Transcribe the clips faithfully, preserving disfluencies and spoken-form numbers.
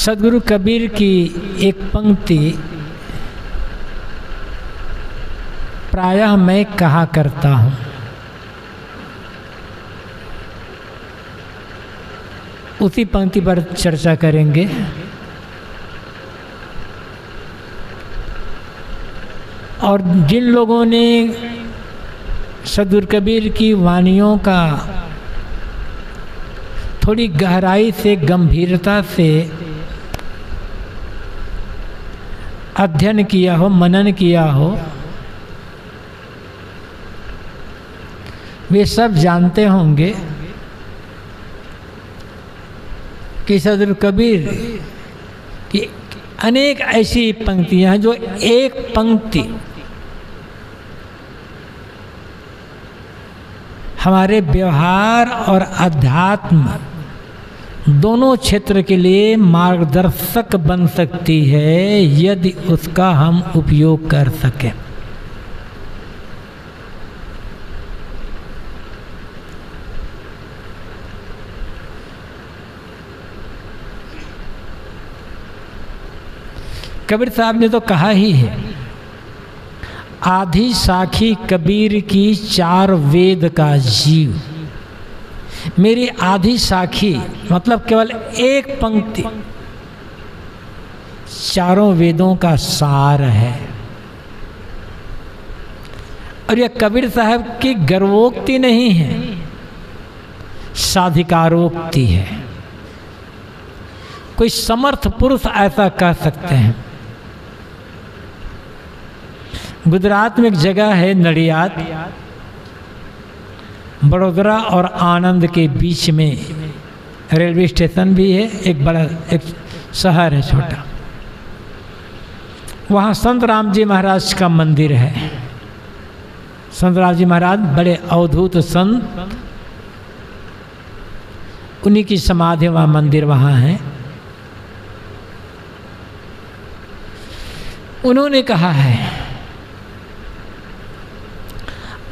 सदगुरु कबीर की एक पंक्ति प्रायः मैं कहा करता हूँ, उसी पंक्ति पर चर्चा करेंगे। और जिन लोगों ने सदगुरु कबीर की वाणियों का थोड़ी गहराई से, गंभीरता से अध्ययन किया हो, मनन किया हो, वे सब जानते होंगे कि सदगुरु कबीर की अनेक ऐसी पंक्तियां हैं जो एक पंक्ति हमारे व्यवहार और अध्यात्म दोनों क्षेत्र के लिए मार्गदर्शक बन सकती है यदि उसका हम उपयोग कर सकें। कबीर साहब ने तो कहा ही है, आधी साखी कबीर की चार वेद का जीव। मेरी आधी साखी मतलब केवल एक पंक्ति चारों वेदों का सार है। और यह कबीर साहब की गर्वोक्ति नहीं है, साधिकारोक्ति है। कोई समर्थ पुरुष ऐसा कह सकते हैं। गुजरात में एक जगह है नडियाद, बड़ोदरा और आनंद के बीच में रेलवे स्टेशन भी है, एक बड़ा एक शहर है छोटा। वहाँ संत राम जी महाराज का मंदिर है। संत राम जी महाराज बड़े अवधूत संत, उन्हीं की समाधि वहाँ मंदिर वहाँ है। उन्होंने कहा है,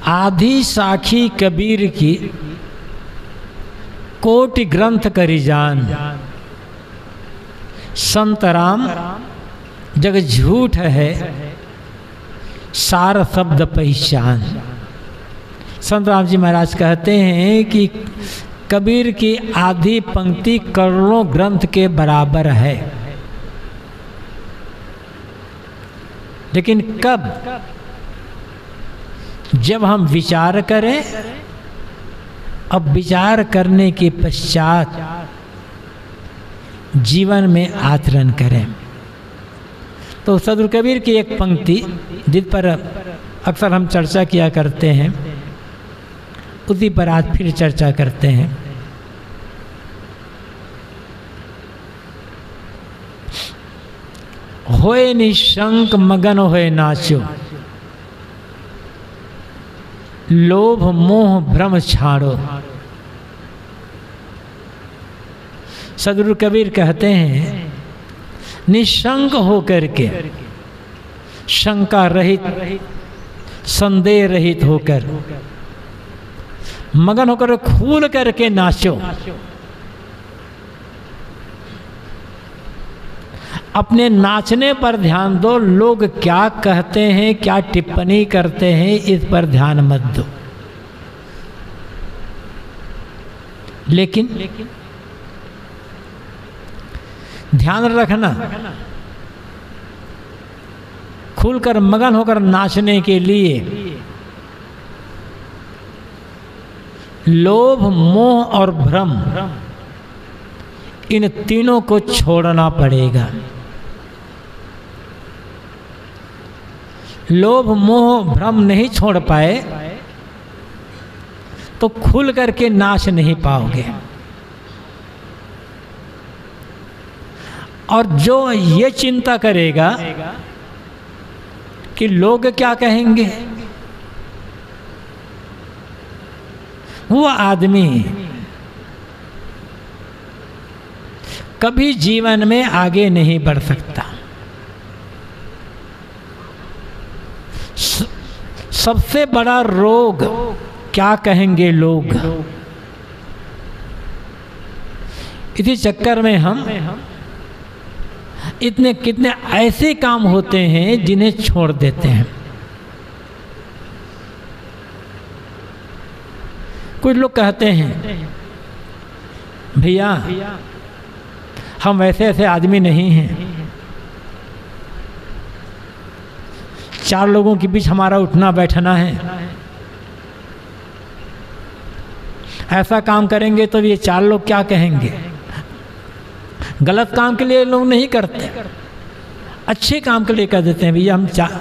आधी साखी कबीर की कोटि ग्रंथ करी जान, संत राम जग झूठ है सार शब्द पहचान। संत राम जी महाराज कहते हैं कि कबीर की आधी पंक्ति करोड़ों ग्रंथ के बराबर है। लेकिन कब? जब हम विचार करें। अब विचार करने के पश्चात जीवन में आचरण करें। तो सदगुरु कबीर की एक पंक्ति जिस पर अक्सर हम चर्चा किया करते हैं, उसी पर आज फिर चर्चा करते हैं। होए निशंक मगन होए नाचो, लोभ मोह भ्रम छाड़ो। सदगुरु कबीर कहते हैं, निशंक होकर के, शंका रहित, संदेह रहित होकर, मगन होकर, खूल करके नाचो। अपने नाचने पर ध्यान दो, लोग क्या कहते हैं, क्या टिप्पणी करते हैं, इस पर ध्यान मत दो। लेकिन ध्यान रखना, खुलकर मगन होकर नाचने के लिए लोभ मोह और भ्रम, इन तीनों को छोड़ना पड़ेगा। लोभ मोह भ्रम नहीं छोड़ पाए तो खुल करके नाच नहीं पाओगे। और जो ये चिंता करेगा कि लोग क्या कहेंगे, वो आदमी कभी जीवन में आगे नहीं बढ़ सकता। सबसे बड़ा रोग क्या कहेंगे लोग। इसी चक्कर में हम इतने कितने ऐसे काम होते हैं जिन्हें छोड़ देते हैं। कुछ लोग कहते हैं भैया हम वैसे ऐसे आदमी नहीं हैं, चार लोगों के बीच हमारा उठना बैठना है, ऐसा काम करेंगे तो ये चार लोग क्या कहेंगे। गलत काम के लिए लोग नहीं करते, अच्छे काम के लिए कर देते हैं। भैया हम चार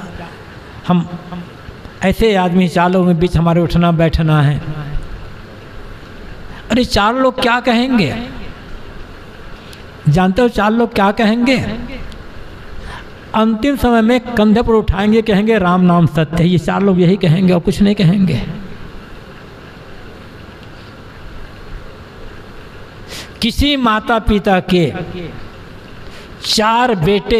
हम ऐसे आदमी चार लोगों के बीच हमारे उठना बैठना है, अरे चार लोग क्या कहेंगे। जानते हो चार लोग क्या कहेंगे? अंतिम समय में कंधे पर उठाएंगे, कहेंगे राम नाम सत्य। ये चार लोग यही कहेंगे और कुछ नहीं कहेंगे। किसी माता पिता के चार बेटे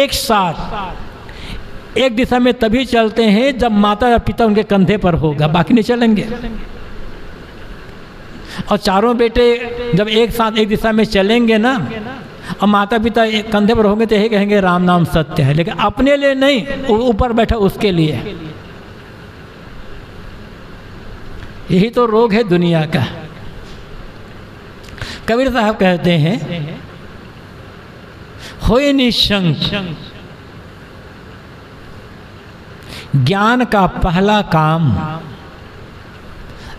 एक साथ एक दिशा में तभी चलते हैं जब माता या पिता उनके कंधे पर होगा, बाकी नहीं चलेंगे। और चारों बेटे जब एक साथ एक दिशा में चलेंगे ना और माता पिता कंधे पर होंगे तो यही कहेंगे राम नाम सत्य है, लेकिन अपने लिए नहीं, ऊपर बैठा उसके लिए। यही तो रोग है दुनिया का। कबीर साहब कहते हैं होए निशंक ज्ञान का पहला काम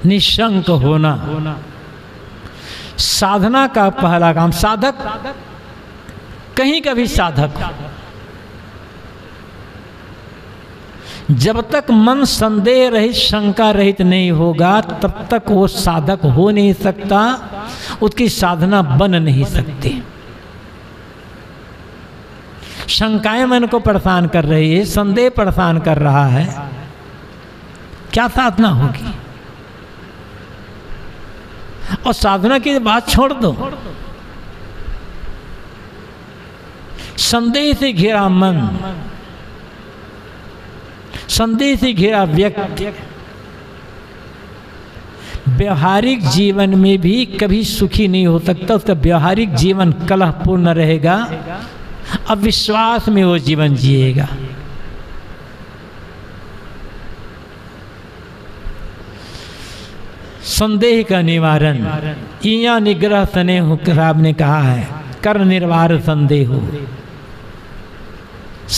निशंक होना, साधना का पहला काम। साधक कहीं का भी साधक जब तक मन संदेह रहित शंका रहित नहीं होगा तब तक वो साधक हो नहीं सकता, उसकी साधना बन नहीं सकती। शंकाएं मन को परेशान कर रही है, संदेह परेशान कर रहा है, क्या साधना होगी। और साधना की बात छोड़ दो, संदेह से घिरा मन, संदेह से घिरा व्यक्ति व्यवहारिक जीवन में भी कभी सुखी नहीं हो सकता। उसका व्यवहारिक जीवन कलहपूर्ण रहेगा, अविश्वास में वो जीवन जिएगा। संदेह का निवारण इया निग्रह स्नेह खराब ने कहा है, कर निर्वार संदेह।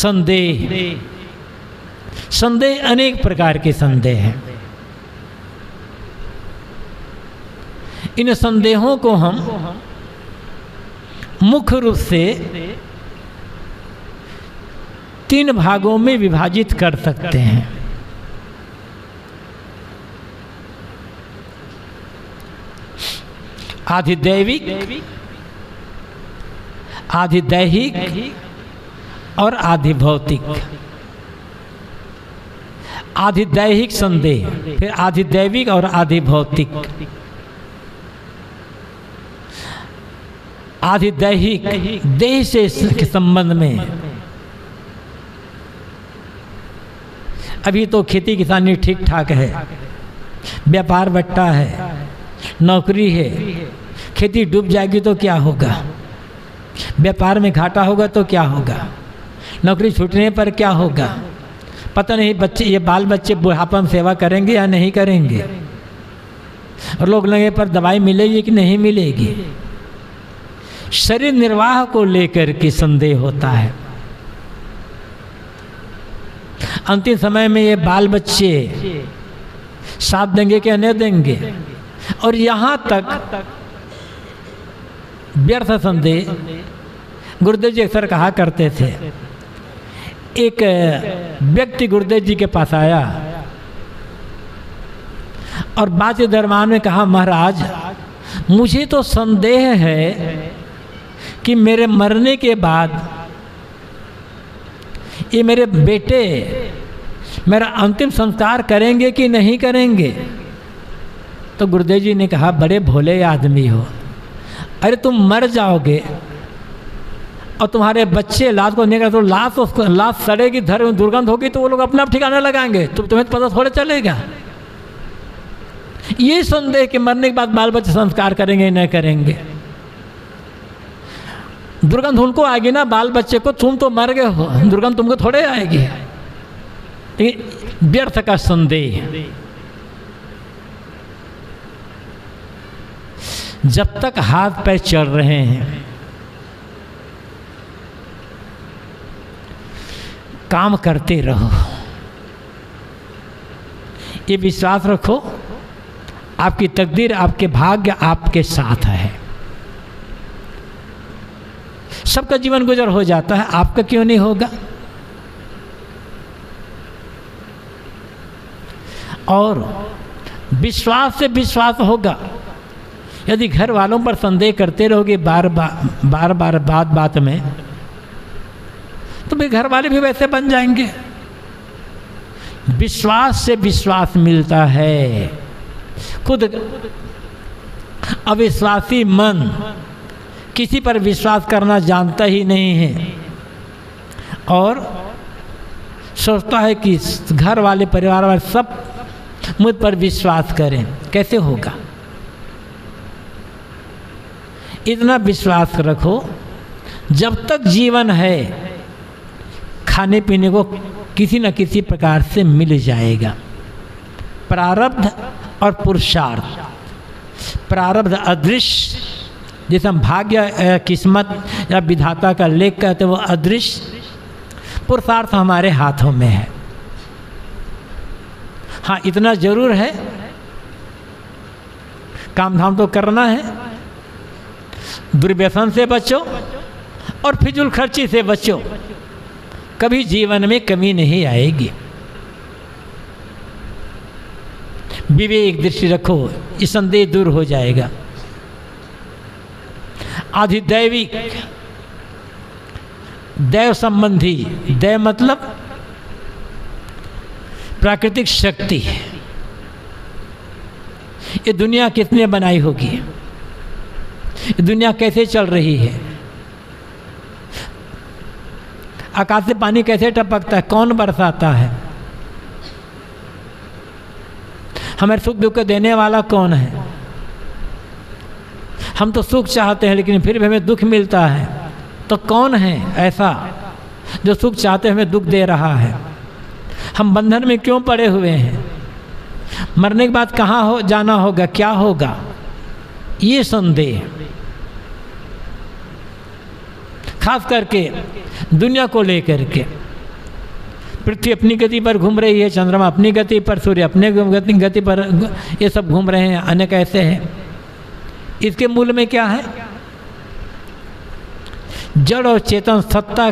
संदेह संदेह अनेक प्रकार के संदेह हैं। इन संदेहों को हम मुख्य रूप से तीन भागों में विभाजित कर सकते हैं। आधिदैविक, आधिदैहिक और आधिभौतिक। आधिदैहिक संदेह, फिर आधिदैविक और आधिभौतिक। आधिदैहिक देह से के संबंध में, अभी तो खेती किसानी ठीक ठाक है, व्यापार बट्टा है, नौकरी है। खेती डूब जाएगी तो क्या होगा, व्यापार में घाटा होगा तो क्या होगा, नौकरी छूटने पर क्या होगा, पता नहीं बच्चे ये बाल बच्चे बुढ़ापा में सेवा करेंगे या नहीं करेंगे, और लोग लगे पर दवाई मिलेगी कि नहीं मिलेगी। शरीर निर्वाह को लेकर के संदेह होता है। अंतिम समय में ये बाल बच्चे साथ देंगे कि नहीं देंगे। और यहाँ तक व्यर्थ संदेह। गुरुदेव जी अक्सर कहा करते थे, एक व्यक्ति गुरुदेव जी के पास आया और बात के दरमियान में कहा, महाराज मुझे तो संदेह है कि मेरे मरने के बाद ये मेरे बेटे मेरा अंतिम संस्कार करेंगे कि नहीं करेंगे। तो गुरुदेव जी ने कहा, बड़े भोले आदमी हो, अरे तुम मर जाओगे और तुम्हारे बच्चे लाश को निकाल तो लाश उसको लाश सड़ेगी, धर दुर्गंध होगी तो वो लोग अपना ठिकाना लगाएंगे, तो तुम्हें पता थोड़ा चलेगा। ये संदेह कि मरने के बाद बाल बच्चे संस्कार करेंगे न करेंगे। दुर्गंध उनको आएगी ना, बाल बच्चे को, तुम तो मर गए हो, दुर्गंध तुमको थोड़े आएगी। व्यर्थ का संदेह। जब तक हाथ पैर चल रहे हैं, काम करते रहो, ये विश्वास रखो आपकी तकदीर, आपके भाग्य आपके साथ है। सबका जीवन गुजर हो जाता है, आपका क्यों नहीं होगा? और विश्वास से विश्वास होगा। यदि घर वालों पर संदेह करते रहोगे बार बार बार बार बात बात में, तो भाई घर वाले भी वैसे बन जाएंगे। विश्वास से विश्वास मिलता है। खुद अविश्वासी मन किसी पर विश्वास करना जानता ही नहीं है और सोचता है कि घर वाले परिवार वाले सब मुझ पर विश्वास करें। कैसे होगा? इतना विश्वास रखो, जब तक जीवन है खाने पीने को किसी न किसी प्रकार से मिल जाएगा। प्रारब्ध और पुरुषार्थ। प्रारब्ध अदृश्य, जैसे हम भाग्य किस्मत या विधाता का लेख कहते हैं, वो अदृश्य। पुरुषार्थ हमारे हाथों में है। हाँ, इतना ज़रूर है, काम धाम तो करना है, दुर्व्यसन से बचो और फिजूल खर्ची से बचो, कभी जीवन में कमी नहीं आएगी। विवेक दृष्टि रखो, ये संदेह दूर हो जाएगा। आधिदैविक, दैव संबंधी, दैव मतलब प्राकृतिक शक्ति। ये दुनिया किसने बनाई होगी? दुनिया कैसे चल रही है? आकाश से पानी कैसे टपकता है? कौन बरसाता है? हमारे सुख दुख को देने वाला कौन है? हम तो सुख चाहते हैं लेकिन फिर भी हमें दुख मिलता है, तो कौन है ऐसा जो सुख चाहते हमें दुख दे रहा है? हम बंधन में क्यों पड़े हुए हैं? मरने के बाद कहाँ हो जाना होगा, क्या होगा, ये संदेह। खास करके दुनिया को लेकर के, पृथ्वी अपनी गति पर घूम रही है, चंद्रमा अपनी गति पर, सूर्य अपने गति पर, ये सब घूम रहे हैं, अनेक ऐसे हैं। इसके मूल में क्या है? जड़ और चेतन सत्ता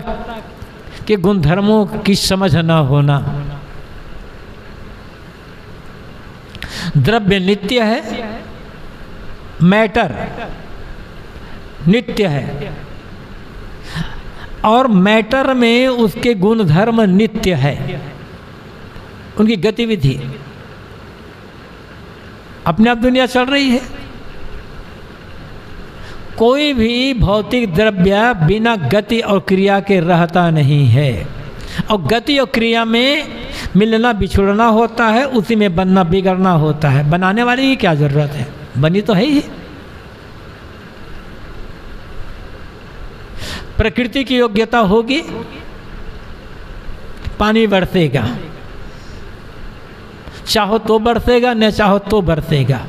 के गुणधर्मों की समझ न होना। द्रव्य नित्य है, मैटर नित्य है और मैटर में उसके गुण धर्म नित्य है, उनकी गतिविधि। अपने आप दुनिया चल रही है। कोई भी भौतिक द्रव्य बिना गति और क्रिया के रहता नहीं है और गति और क्रिया में मिलना बिछुड़ना होता है, उसी में बनना बिगड़ना होता है। बनाने वाले की क्या जरूरत है? बनी तो है ही। प्रकृति की योग्यता होगी, पानी बरसेगा, चाहो तो बरसेगा, न चाहो तो बरसेगा।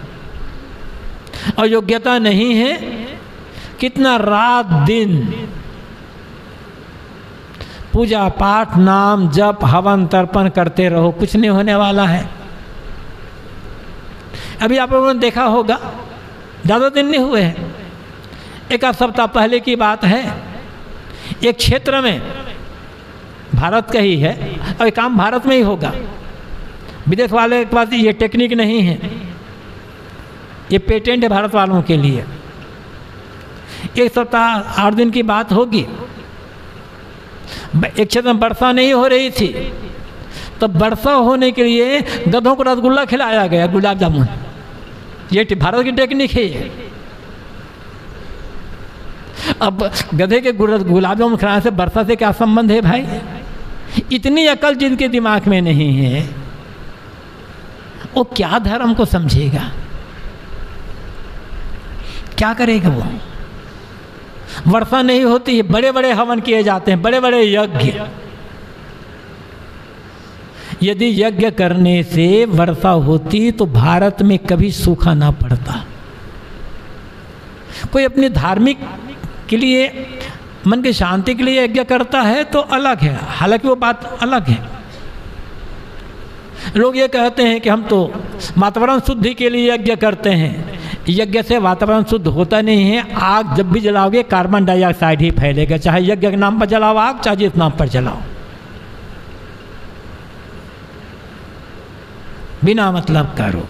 और योग्यता नहीं है, कितना रात दिन पूजा पाठ नाम जप हवन तर्पण करते रहो, कुछ नहीं होने वाला है। अभी आप लोगों ने देखा होगा, ज़्यादा दिन नहीं हुए हैं, एक आध सप्ताह पहले की बात है, एक क्षेत्र में, भारत का ही है और एक काम भारत में ही होगा, विदेश वाले के पास ये टेक्निक नहीं है, ये पेटेंट है भारत वालों के लिए। एक सप्ताह आठ दिन की बात होगी, एक क्षेत्र में वर्षा नहीं हो रही थी, तो वर्षा होने के लिए गधों को रसगुल्ला खिलाया गया, गुलाब जामुन। ये भारत की टेक्निक है। अब गधे के गुलाब जामुन खाने से बरसा से क्या संबंध है भाई? इतनी अकल जिनके दिमाग में नहीं है, वो क्या धर्म को समझेगा, क्या करेगा? वो वर्षा नहीं होती है, बड़े बड़े हवन किए जाते हैं, बड़े बड़े यज्ञ। यदि यज्ञ करने से वर्षा होती तो भारत में कभी सूखा ना पड़ता। कोई अपने धार्मिक के लिए, मन की शांति के लिए यज्ञ करता है तो अलग है, हालांकि वो बात अलग है। लोग ये कहते हैं कि हम तो वातावरण शुद्धि के लिए यज्ञ करते हैं, यज्ञ से वातावरण शुद्ध होता नहीं है। आग जब भी जलाओगे कार्बन डाइऑक्साइड ही फैलेगा, चाहे यज्ञ के नाम पर जलाओ आग, चाहे जिस नाम पर जलाओ, बिना मतलब करो।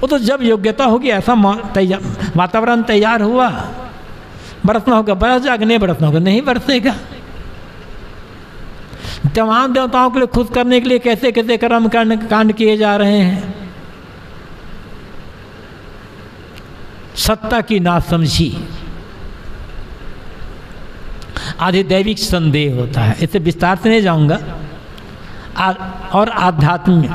वो तो जब योग्यता होगी ऐसा वातावरण तैयार हुआ, बरसना होगा बरस जाएगा, नहीं बरसना होगा नहीं बरसेगा। तमाम देवताओं के लिए खुश करने के लिए कैसे कैसे कर्म कांड किए जा रहे हैं। सत्ता की नासमझी, आधिदैविक संदेह होता है। इसे विस्तार से नहीं जाऊंगा। और आध्यात्मिक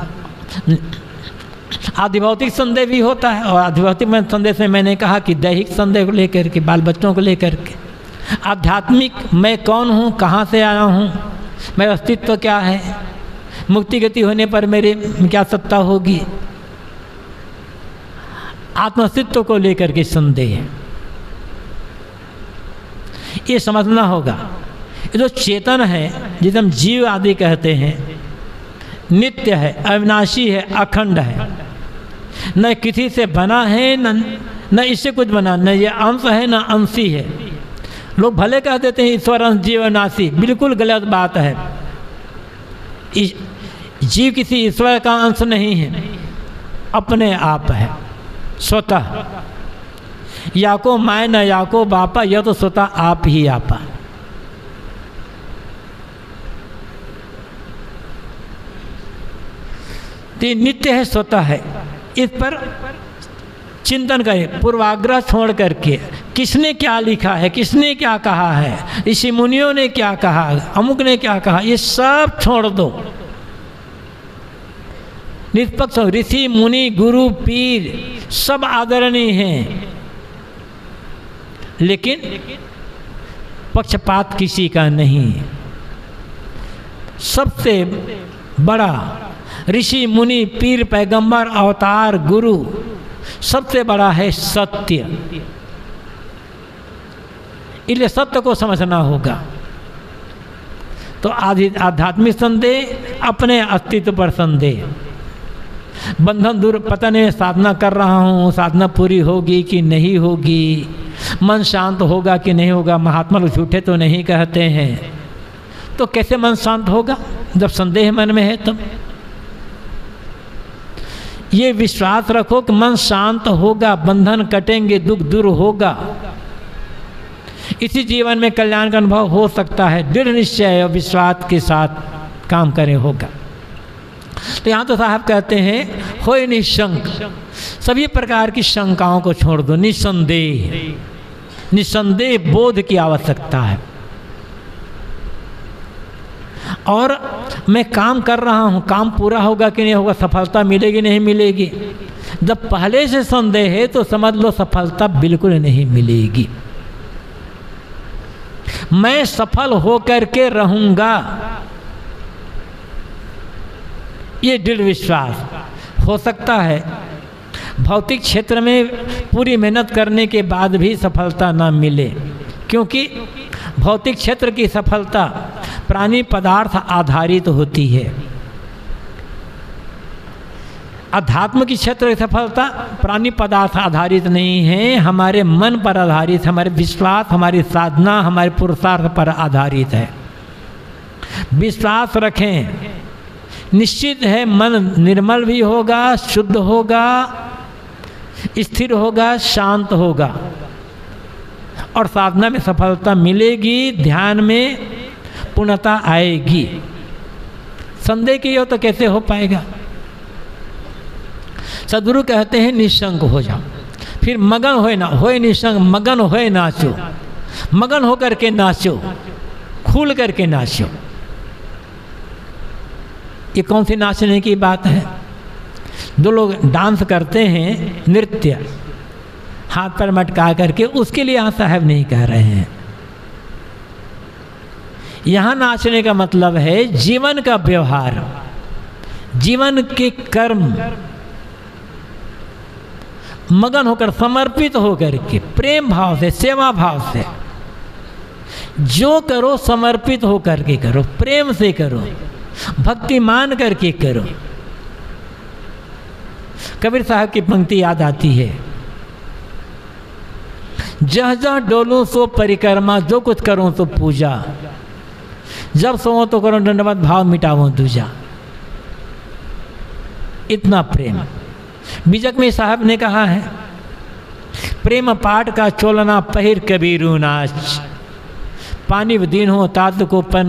आधिभौतिक संदेह भी होता है, और आधिभौतिक संदेह से मैंने कहा कि दैहिक संदेह को लेकर के, बाल बच्चों को लेकर के। आध्यात्मिक, मैं कौन हूँ, कहाँ से आया हूँ, मेरा अस्तित्व क्या है, मुक्ति गति होने पर मेरे क्या सत्ता होगी, आत्मअस्तित्व को लेकर के संदेह। ये समझना होगा। ये जो चेतन है जिसे हम जीव आदि कहते हैं, नित्य है, अविनाशी है, अखंड है, न किसी से बना है, न न इससे कुछ बना, न ये अंश है न अंशी है। लोग भले कह देते हैं ईश्वर अंश जीवनाशी, बिल्कुल गलत बात है। जीव किसी ईश्वर का अंश नहीं है, अपने आप है, स्वतः। या को माय न या को बापा, यह तो स्वतः आप ही आपा। ये नित्य है, स्वतः है। इस पर चिंतन करें, पूर्वाग्रह छोड़ करके किसने क्या लिखा है, किसने क्या कहा है, ऋषि मुनियों ने क्या कहा, अमुक ने क्या कहा, ये सब छोड़ दो। निष्पक्ष, ऋषि मुनि गुरु पीर सब आदरणीय हैं, लेकिन पक्षपात किसी का नहीं। सबसे बड़ा ऋषि मुनि पीर पैगंबर अवतार गुरु, सबसे बड़ा है सत्य। इसलिए सत्य को समझना होगा। तो आध्यात्मिक संदेह, अपने अस्तित्व पर संदेह, बंधन दूर। पता नहीं साधना कर रहा हूँ, साधना पूरी होगी कि नहीं होगी, मन शांत होगा कि नहीं होगा। महात्मा लोग झूठे तो नहीं कहते हैं, तो कैसे मन शांत होगा जब संदेह मन में है। तब ये विश्वास रखो कि मन शांत होगा, बंधन कटेंगे, दुख दूर होगा, इसी जीवन में कल्याण का अनुभव हो सकता है। दृढ़ निश्चय और विश्वास के साथ काम करें होगा। तो यहाँ तो साहब कहते हैं होए निशंक, सभी प्रकार की शंकाओं को छोड़ दो। निसंदेह, निसंदेह बोध की आवश्यकता है। और मैं काम कर रहा हूँ, काम पूरा होगा कि नहीं होगा, सफलता मिलेगी नहीं मिलेगी। जब पहले से संदेह है तो समझ लो सफलता बिल्कुल नहीं मिलेगी। मैं सफल होकर के रहूँगा, ये दृढ़ विश्वास। हो सकता है भौतिक क्षेत्र में पूरी मेहनत करने के बाद भी सफलता ना मिले, क्योंकि भौतिक क्षेत्र की सफलता प्राणी पदार्थ आधारित होती है। अध्यात्म की क्षेत्र की सफलता प्राणी पदार्थ आधारित नहीं है, हमारे मन पर आधारित, हमारे विश्वास, हमारी साधना, हमारे पुरुषार्थ पर आधारित है। विश्वास रखें, निश्चित है मन निर्मल भी होगा, शुद्ध होगा, स्थिर होगा, शांत होगा, और साधना में सफलता मिलेगी, ध्यान में पूर्णता आएगी। संदेह की हो तो कैसे हो पाएगा। सदगुरु कहते हैं निशंक हो जाओ, फिर मगन होए ना, होए निशंक, मगन होए नाचो, मगन होकर के नाचो, खुल करके नाचो। ये कौन सी नाचने की बात है। दो लोग डांस करते हैं, नृत्य, हाथ पर मटका करके, उसके लिए यहाँ साहब नहीं कह रहे हैं। यहाँ नाचने का मतलब है जीवन का व्यवहार, जीवन के कर्म, मगन होकर, समर्पित होकर के, प्रेम भाव से, सेवा भाव से जो करो समर्पित होकर के करो, प्रेम से करो, भक्ति मान करके करो। कबीर साहब की पंक्ति याद आती है, जह जह डोलूं सो परिक्रमा, जो कुछ करूं सो पूजा, जब सोऊं तो करो दंडवत भाव मिटाऊं दूजा। इतना प्रेम बीजक में साहब ने कहा है, प्रेम पाठ का चोलना पहिर कबीरू नाच, पानी विदीन हो तात को पन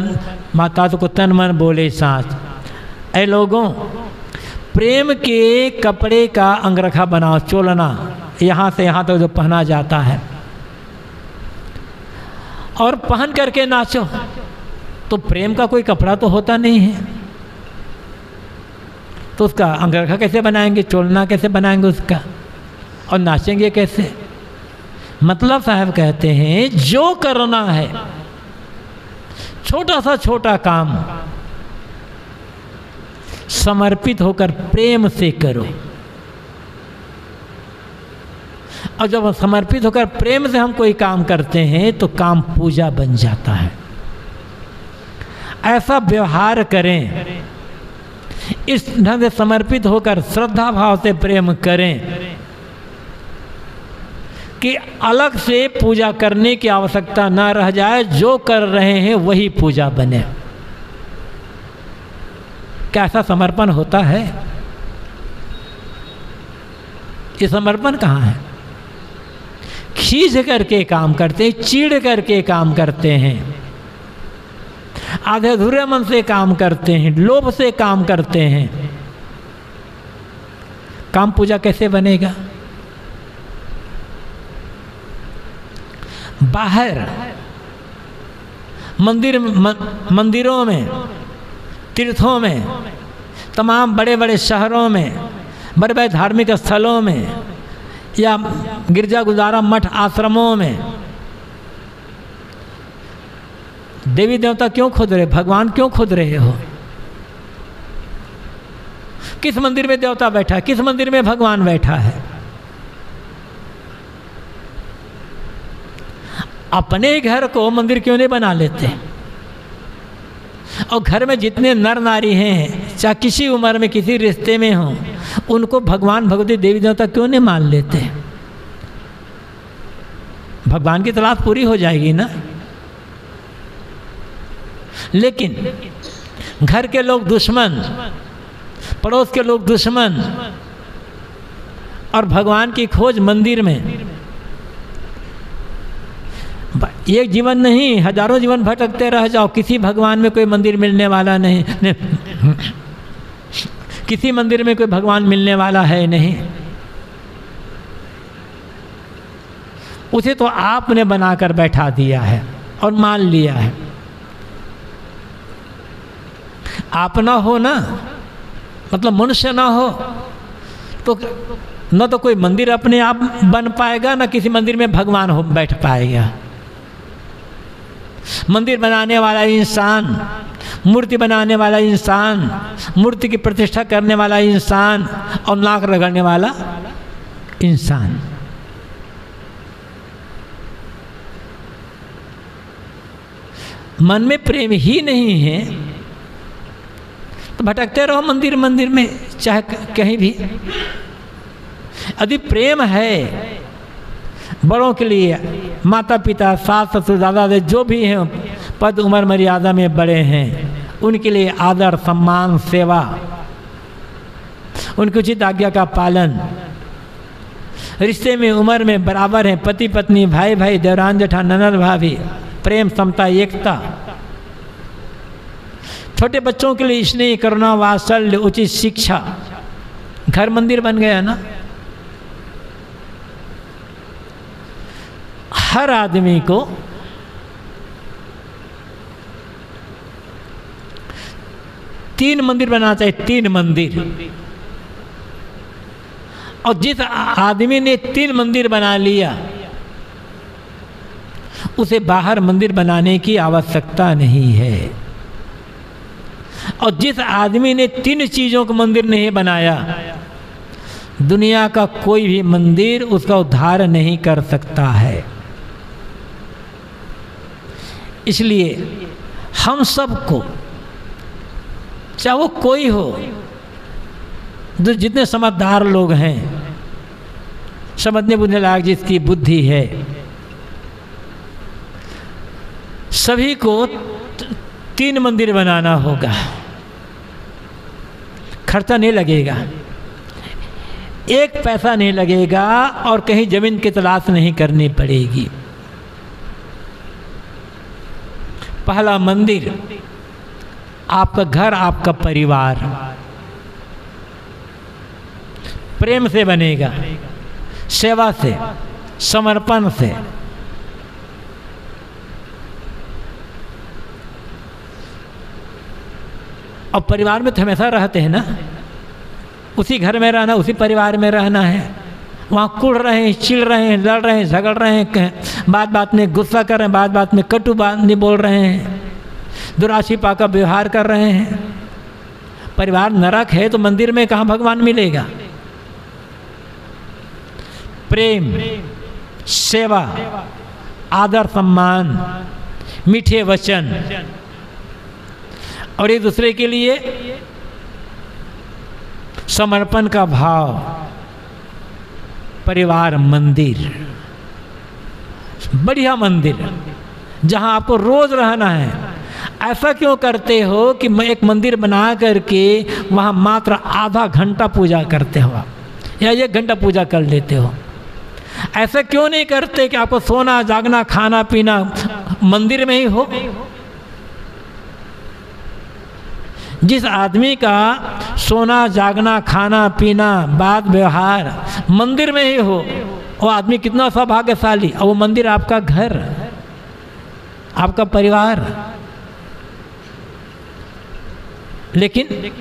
माता को तन मन बोले सांस। ऐ लोगों, प्रेम के कपड़े का अंगरखा बनाओ, चोलना, यहाँ से यहाँ तक तो जो पहना जाता है, और पहन करके नाचो। तो प्रेम का कोई कपड़ा तो होता नहीं है, तो उसका अंगरखा कैसे बनाएंगे, चोलना कैसे बनाएंगे उसका, और नाचेंगे कैसे। मतलब साहब कहते हैं जो करना है, छोटा सा छोटा काम समर्पित होकर प्रेम से करो। और जब समर्पित होकर प्रेम से हम कोई काम करते हैं तो काम पूजा बन जाता है। ऐसा व्यवहार करें, इस ढंग से समर्पित होकर श्रद्धा भाव से प्रेम करें कि अलग से पूजा करने की आवश्यकता ना रह जाए, जो कर रहे हैं वही पूजा बने। कैसा समर्पण होता है, ये समर्पण कहाँ है? खींच करके काम करते हैं, चीड़ करके काम करते हैं, आधे अधूरे मन से काम करते हैं, लोभ से काम करते हैं। काम पूजा कैसे बनेगा? बाहर मंदिर मंदिरों में, तीर्थों में, तमाम बड़े बड़े शहरों में, बड़े बड़े धार्मिक स्थलों में, या गिरजा गुजारा मठ आश्रमों में देवी देवता क्यों खोद रहे, भगवान क्यों खोद रहे हो? किस मंदिर में देवता बैठा है, किस मंदिर में भगवान बैठा है? अपने घर को मंदिर क्यों नहीं बना लेते? और घर में जितने नर नारी हैं, चाहे किसी उम्र में, किसी रिश्ते में हों, उनको भगवान भगवती देवी देवता क्यों नहीं मान लेते? भगवान की तलाश पूरी हो जाएगी ना। लेकिन घर के लोग दुश्मन, पड़ोस के लोग दुश्मन, और भगवान की खोज मंदिर में। एक जीवन नहीं, हजारों जीवन भटकते रह जाओ, किसी भगवान में कोई मंदिर मिलने वाला नहीं, नहीं। किसी मंदिर में कोई भगवान मिलने वाला है नहीं। उसे तो आपने बनाकर बैठा दिया है और मान लिया है। आप ना हो ना, मतलब मनुष्य ना हो तो न तो कोई मंदिर अपने आप बन पाएगा, ना किसी मंदिर में भगवान हो बैठ पाएगा। मंदिर बनाने वाला इंसान, मूर्ति बनाने वाला इंसान, मूर्ति की प्रतिष्ठा करने वाला इंसान, और नाक रगड़ने वाला इंसान। मन में प्रेम ही नहीं है तो भटकते रहो मंदिर मंदिर में, चाहे कहीं भी। यदि प्रेम है बड़ों के लिए, माता पिता, सास ससुर, दादा दादी, जो भी हैं पद उम्र मर्यादा में बड़े हैं, उनके लिए आदर, सम्मान, सेवा, उनकी उचित आज्ञा का पालन, रिश्ते में उम्र में बराबर हैं, पति पत्नी, भाई भाई, देवरान जेठान, ननद भाभी, प्रेम, समता, एकता। छोटे बच्चों के लिए स्नेह, करुणा, वात्सल्य, उचित शिक्षा। घर मंदिर बन गया ना। हर आदमी को तीन मंदिर बनाना चाहिए, तीन मंदिर। और जिस आदमी ने तीन मंदिर बना लिया उसे बाहर मंदिर बनाने की आवश्यकता नहीं है। और जिस आदमी ने तीन चीज़ों का मंदिर नहीं बनाया, दुनिया का कोई भी मंदिर उसका उद्धार नहीं कर सकता है। इसलिए हम सबको, चाहे वो कोई हो, जो जितने समझदार लोग हैं, समझने बुझने लायक जिसकी बुद्धि है, सभी को तीन मंदिर बनाना होगा। खर्चा नहीं लगेगा, एक पैसा नहीं लगेगा और कहीं ज़मीन की तलाश नहीं करनी पड़ेगी। पहला मंदिर आपका घर, आपका परिवार प्रेम से बनेगा, सेवा से, समर्पण से। और परिवार में तो हमेशा रहते हैं ना, उसी घर में रहना, उसी परिवार में रहना है। वहाँ कुड़ रहे हैं, चिढ़ रहे हैं, लड़ रहे हैं, झगड़ रहे हैं, बात बात में गुस्सा कर रहे हैं, बात बात में कटु बात नहीं बोल रहे हैं, दुराशीपा का व्यवहार कर रहे हैं, परिवार नरक है, तो मंदिर में कहाँ भगवान मिलेगा। प्रेम, सेवा, आदर, सम्मान, मीठे वचन और एक दूसरे के लिए समर्पण का भाव, परिवार मंदिर, बढ़िया मंदिर जहां आपको रोज रहना है। ऐसा क्यों करते हो कि मैं एक मंदिर बना करके वहां मात्र आधा घंटा पूजा करते हो या एक घंटा पूजा कर लेते हो? ऐसा क्यों नहीं करते कि आपको सोना, जागना, खाना, पीना मंदिर में ही हो? जिस आदमी का सोना, जागना, खाना, पीना, बात व्यवहार मंदिर में ही हो, वो आदमी कितना सौभाग्यशाली। और वो मंदिर आपका घर, आपका परिवार। लेकिन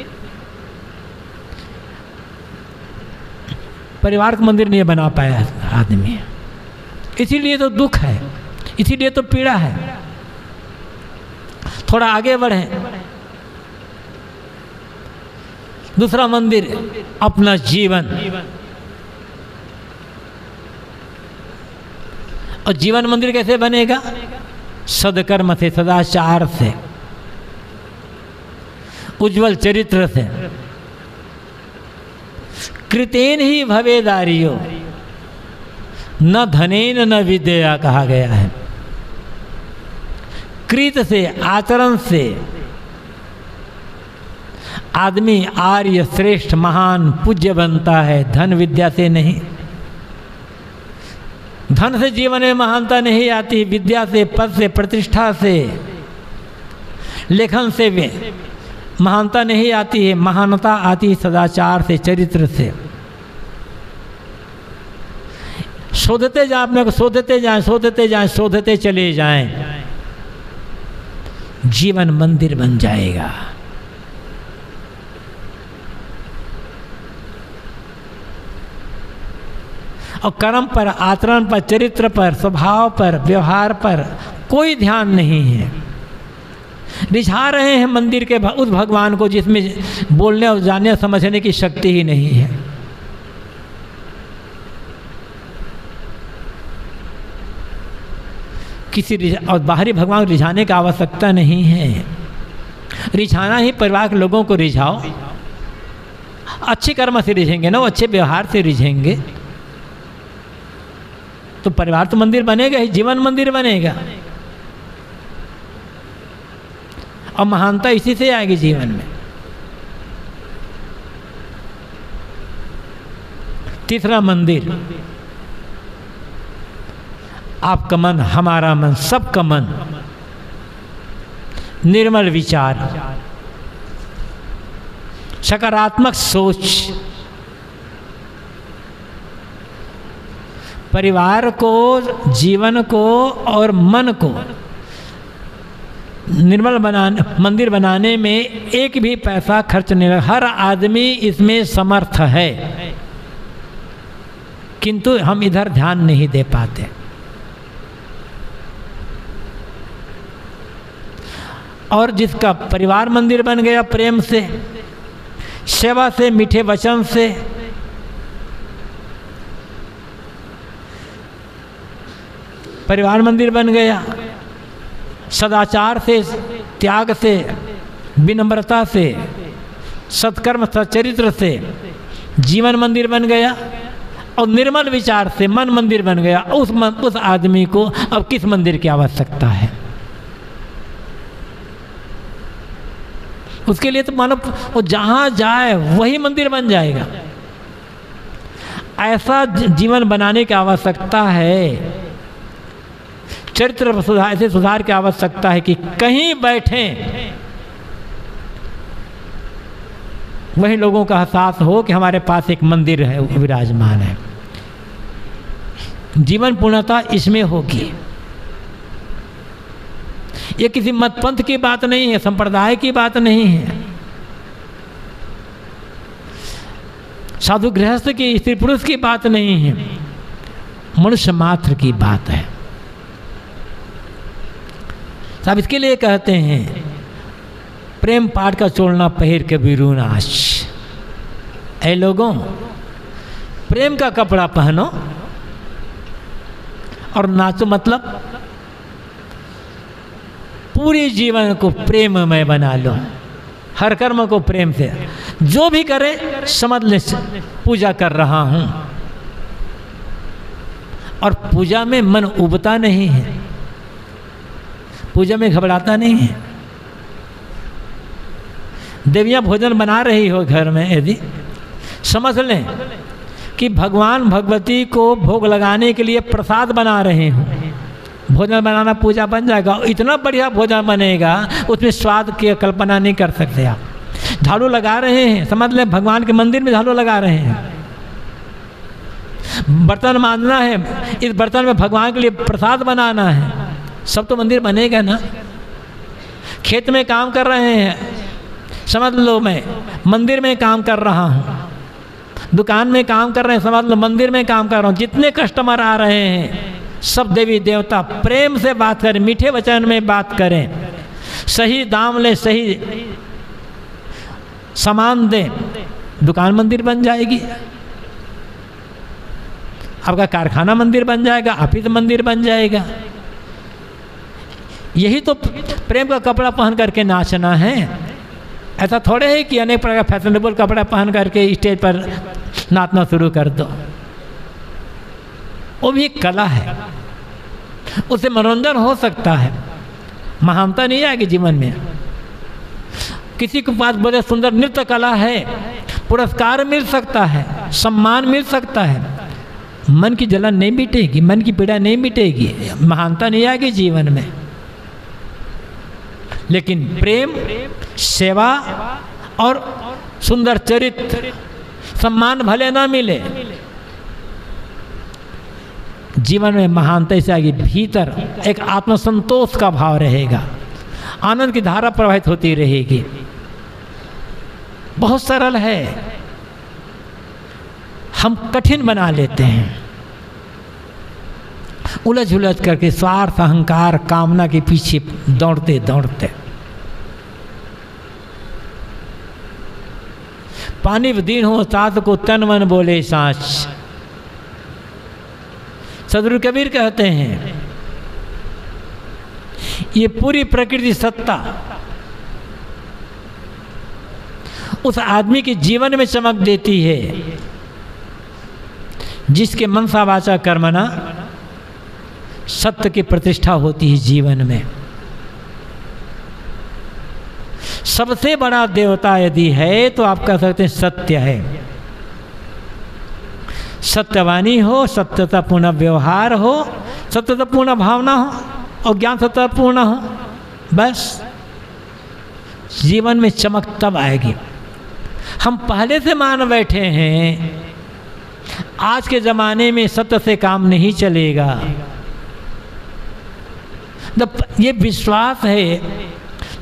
परिवार का मंदिर नहीं बना पाया आदमी, इसीलिए तो दुख है, इसीलिए तो पीड़ा है। थोड़ा आगे बढ़ें, दूसरा मंदिर अपना जीवन। और जीवन मंदिर कैसे बनेगा? सदकर्म से, सदाचार से, उज्जवल चरित्र से। कृतेन ही भवेदारियो न धनेन न विद्या कहा गया है। कृत से, आचरण से आदमी आर्य, श्रेष्ठ, महान, पूज्य बनता है, धन विद्या से नहीं। धन से जीवन में महानता नहीं आती, विद्या से, पद से, प्रतिष्ठा से, लेखन से भी महानता नहीं आती है। महानता आती है सदाचार से, चरित्र से। शोधते जाएं, अपने को शोधते जाएं, शोधते जाएं, शोधते चले जाएं, जीवन मंदिर बन जाएगा। और कर्म पर, आचरण पर, चरित्र पर, स्वभाव पर, व्यवहार पर कोई ध्यान नहीं है। रिझा रहे हैं मंदिर के उस भगवान को जिसमें बोलने और जानने और समझने की शक्ति ही नहीं है। किसी और बाहरी भगवान को रिझाने की आवश्यकता नहीं है। रिझाना ही परिवार के लोगों को रिझाओ, अच्छे कर्म से रिझेंगे ना, वो अच्छे व्यवहार से रिझेंगे तो परिवार तो मंदिर बनेगा ही, जीवन मंदिर बनेगा। और महानता इसी से आएगी जीवन में। तीसरा मंदिर आपका मन, हमारा मन, सबका मन, निर्मल विचार, सकारात्मक सोच। परिवार को, जीवन को और मन को निर्मल बनाने, मंदिर बनाने में एक भी पैसा खर्च नहीं। हर आदमी इसमें समर्थ है। किंतु हम इधर ध्यान नहीं दे पाते। और जिसका परिवार मंदिर बन गया प्रेम से, सेवा से, मीठे वचन से, परिवार मंदिर बन गया सदाचार से, त्याग से, विनम्रता से, सत्कर्म सच्चरित्र से, जीवन मंदिर बन गया और निर्मल विचार से मन मंदिर बन गया, उस मन, उस आदमी को अब किस मंदिर की आवश्यकता है? उसके लिए तो मानव वो जहाँ जाए वही मंदिर बन जाएगा। ऐसा जीवन बनाने की आवश्यकता है, चरित्र सुधार से सुधार की आवश्यकता है कि कहीं बैठें वही लोगों का एहसास हो कि हमारे पास एक मंदिर है, विराजमान है। जीवन पूर्णतः इसमें होगी। ये किसी मत पंथ की बात नहीं है, संप्रदाय की बात नहीं है, साधु गृहस्थ की, स्त्री पुरुष की बात नहीं है, मनुष्य मात्र की बात है। साहब इसके लिए कहते हैं प्रेम पाठ का चोलना पहिर के बिरूनाश, ऐ लोगों प्रेम का कपड़ा पहनो और नाचो। मतलब पूरी जीवन को प्रेममय बना लो, हर कर्म को प्रेम से, जो भी करे समझ ले पूजा कर रहा हूँ, और पूजा में मन उबता नहीं है, पूजा में घबराता नहीं है। देवियाँ भोजन बना रही हो घर में, यदि समझ लें कि भगवान भगवती को भोग लगाने के लिए प्रसाद बना रहे हो, भोजन बनाना पूजा बन जाएगा। इतना बढ़िया भोजन बनेगा उसमें स्वाद की कल्पना नहीं कर सकते आप। झाड़ू लगा रहे हैं, समझ लें भगवान के मंदिर में झाड़ू लगा रहे हैं। बर्तन मांजना है, इस बर्तन में भगवान के लिए प्रसाद बनाना है, सब तो मंदिर बनेगा ना। खेत में काम कर रहे हैं, समझ लो मैं मंदिर में काम कर रहा हूँ। दुकान में काम कर रहे हैं, समझ लो मंदिर में काम कर रहा हूँ। जितने कस्टमर आ रहे हैं सब देवी देवता प्रेम से बात करें, मीठे वचन में बात करें, सही दाम लें, सही सामान दें, दुकान मंदिर बन जाएगी, आपका कारखाना मंदिर बन जाएगा, ऑफिस मंदिर बन जाएगा। यही तो प्रेम का कपड़ा पहन करके नाचना है। ऐसा थोड़े है कि अनेक प्रकार फैशनेबल कपड़ा पहन करके स्टेज पर नाचना शुरू कर दो। वो भी एक कला है, उससे मनोरंजन हो सकता है, महानता नहीं आएगी जीवन में। किसी के पास बड़े सुंदर नृत्य कला है, पुरस्कार मिल सकता है, सम्मान मिल सकता है, मन की जलन नहीं मिटेगी, मन की पीड़ा नहीं मिटेगी, महानता नहीं आएगी जीवन में। लेकिन प्रेम, सेवा और सुंदर चरित्र, सम्मान भले ना मिले, जीवन में महानता से आगे भीतर एक आत्मसंतोष का भाव रहेगा, आनंद की धारा प्रवाहित होती रहेगी। बहुत सरल है, हम कठिन बना लेते हैं, उलझ उलझ करके स्वार्थ, अहंकार, कामना के पीछे दौड़ते दौड़ते। पानी दीन हो साथ को तन मन बोले सांस। सदगुरु कबीर कहते हैं ये पूरी प्रकृति सत्ता उस आदमी के जीवन में चमक देती है जिसके मनसा वाचा कर्मणा सत्य की प्रतिष्ठा होती है जीवन में। सबसे बड़ा देवता यदि है तो आप कह सकते हैं सत्य है। सत्यवानी हो, सत्यता पूर्ण व्यवहार हो, सत्यता पूर्ण भावना हो और ज्ञान सत्यता पूर्ण हो, बस जीवन में चमक तब आएगी। हम पहले से मान बैठे हैं, आज के ज़माने में सत्य से काम नहीं चलेगा। जब ये विश्वास है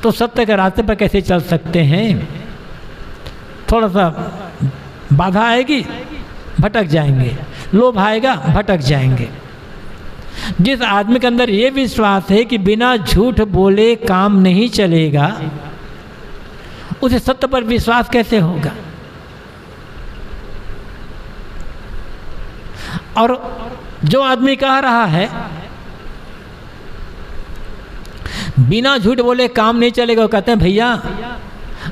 तो सत्य के रास्ते पर कैसे चल सकते हैं? थोड़ा सा बाधा आएगी, भटक जाएंगे। लोभ आएगा, भटक जाएंगे। जिस आदमी के अंदर ये विश्वास है कि बिना झूठ बोले काम नहीं चलेगा, उसे सत्य पर विश्वास कैसे होगा? और जो आदमी कह रहा है बिना झूठ बोले काम नहीं चलेगा, वो कहते हैं भैया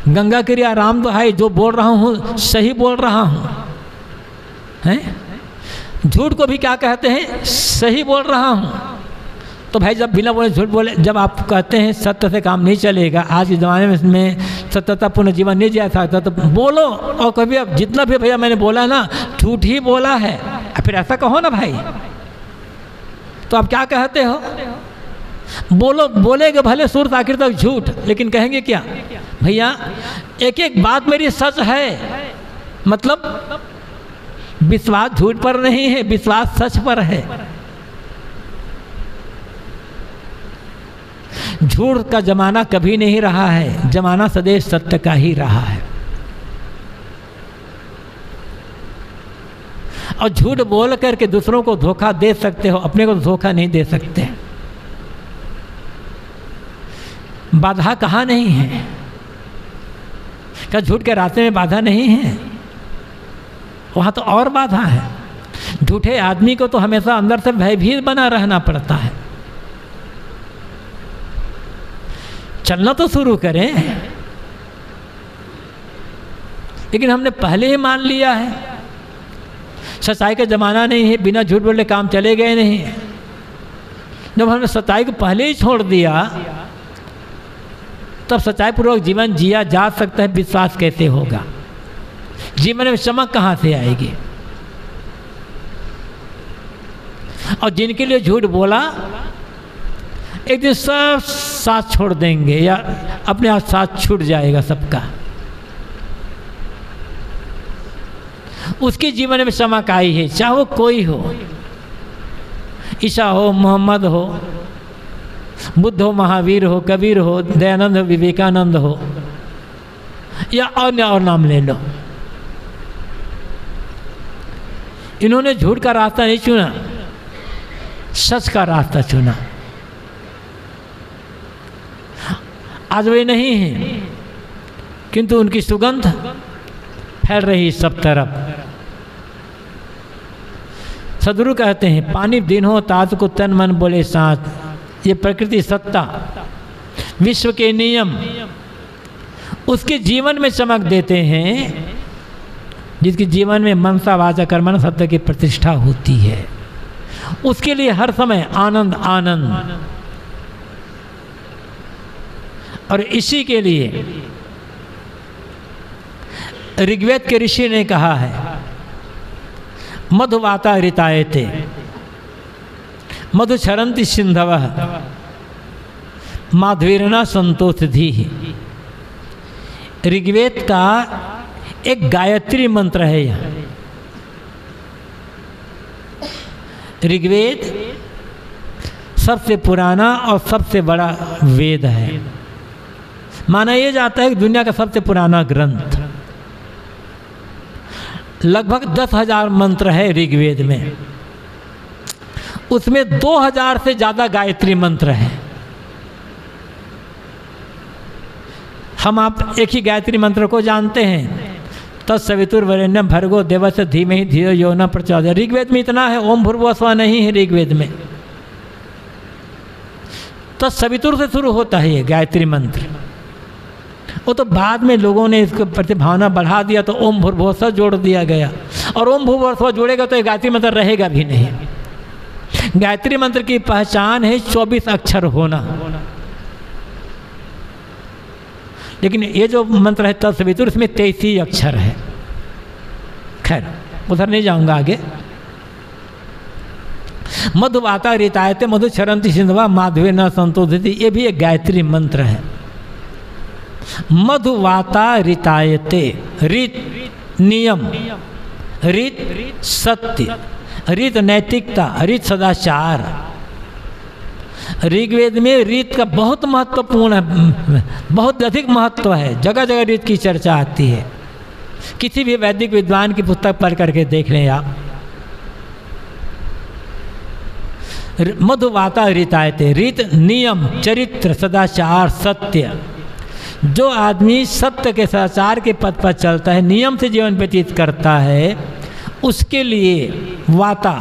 गंगा के लिए राम भाई जो बोल रहा हूँ सही बोल रहा हूँ, हैं? झूठ को भी क्या कहते हैं? सही बोल रहा हूँ। तो भाई जब बिना बोले झूठ बोले, जब आप कहते हैं सत्य से काम नहीं चलेगा, आज के ज़माने में इसमें सत्यता पूर्ण जीवन नहीं जिया सकता, तो बोलो। और कभी अब जितना भी भैया मैंने बोला ना झूठ ही बोला है, फिर ऐसा कहो ना भाई। तो आप क्या कहते हो? बोलो, बोलेगे भले सुर आखिर तक झूठ, लेकिन कहेंगे क्या? भैया एक एक बात मेरी सच है। मतलब विश्वास झूठ पर नहीं है, विश्वास सच पर है। झूठ का जमाना कभी नहीं रहा है, जमाना सदैव सत्य का ही रहा है। और झूठ बोल करके दूसरों को धोखा दे सकते हो, अपने को धोखा नहीं दे सकते। बाधा कहाँ नहीं है? क्या झूठ के रास्ते में बाधा नहीं है? वहाँ तो और बाधा है। झूठे आदमी को तो हमेशा अंदर से भयभीत बना रहना पड़ता है। चलना तो शुरू करें, लेकिन हमने पहले ही मान लिया है सच्चाई का ज़माना नहीं है, बिना झूठ बोले काम चले गए नहीं। जब हमने सच्चाई को पहले ही छोड़ दिया, तब सच्चाई पूर्वक जीवन जिया जा सकता है, विश्वास कैसे होगा? जीवन में चमक कहाँ से आएगी? और जिनके लिए झूठ बोला, एक दिन सब साथ छोड़ देंगे या अपने आप साथ छूट जाएगा सबका। उसके जीवन में चमक आई है, चाहे वो कोई हो, ईसा हो, मोहम्मद हो, बुद्ध हो, महावीर हो, कबीर हो, दयानंद हो, विवेकानंद हो, या अन्य और नाम ले लो। इन्होंने झूठ का रास्ता नहीं चुना, सच का रास्ता चुना। आज वे नहीं हैं, किंतु उनकी सुगंध फैल रही सब तरफ। सदगुरु कहते हैं, पानी दिनों तात को तन मन बोले साथ। ये प्रकृति सत्ता, विश्व के नियम उसके जीवन में चमक देते हैं, जिसके जीवन में मनसा वाचा कर्मण सत्ता की प्रतिष्ठा होती है। उसके लिए हर समय आनंद आनंद। और इसी के लिए ऋग्वेद के ऋषि ने कहा है, मधुवाता ऋतायते मधु क्षरंति सिंधवः माधुरीर्न संतोषधीः। ऋग्वेद का एक गायत्री मंत्र है। यह ऋग्वेद सबसे पुराना और सबसे बड़ा वेद है। माना यह जाता है कि दुनिया का सबसे पुराना ग्रंथ। लगभग दस हजार मंत्र है ऋग्वेद में, उसमें दो हजार से ज़्यादा गायत्री मंत्र है। हम आप एक ही गायत्री मंत्र को जानते हैं, तत्सवितुर्वरेण्यं भर्गो देवस्य धीमहि धियो यो न प्रचोदयात्। ऋग्वेद में इतना है, ओम भूर्भुवः स्वः नहीं है ऋग्वेद में। तत्सवितुर से शुरू होता है ये गायत्री मंत्र। वो तो बाद में लोगों ने इसको प्रतिभावना बढ़ा दिया, तो ओम भूर्भुवः स्वः जोड़ दिया गया। और ओम भूर्भुवः स्वः जोड़ेगा तो ये गायत्री मंत्र रहेगा भी नहीं। गायत्री मंत्र की पहचान है चौबीस अक्षर होना। लेकिन ये जो मंत्र है तत्सवितुर, इसमें तेईस ही अक्षर है। खैर उधर नहीं जाऊंगा आगे। मधुवाता ऋतायते मधु क्षरंति सिंधवः माधुरीर्न संतोषधीः, ये भी एक गायत्री मंत्र है। मधुवाता ऋतायते, रीत नियम, रीत सत्य, रीत नैतिकता, रीत सदाचार। ऋग्वेद में रीत का बहुत महत्वपूर्ण है, बहुत अधिक महत्व है। जगह जगह रीत की चर्चा आती है। किसी भी वैदिक विद्वान की पुस्तक पढ़ करके देख लें आप, मधुवाता रीतायते, रीत नियम, चरित्र, सदाचार, सत्य। जो आदमी सत्य के सदाचार के पद पर चलता है, नियम से जीवन व्यतीत करता है, उसके लिए वाता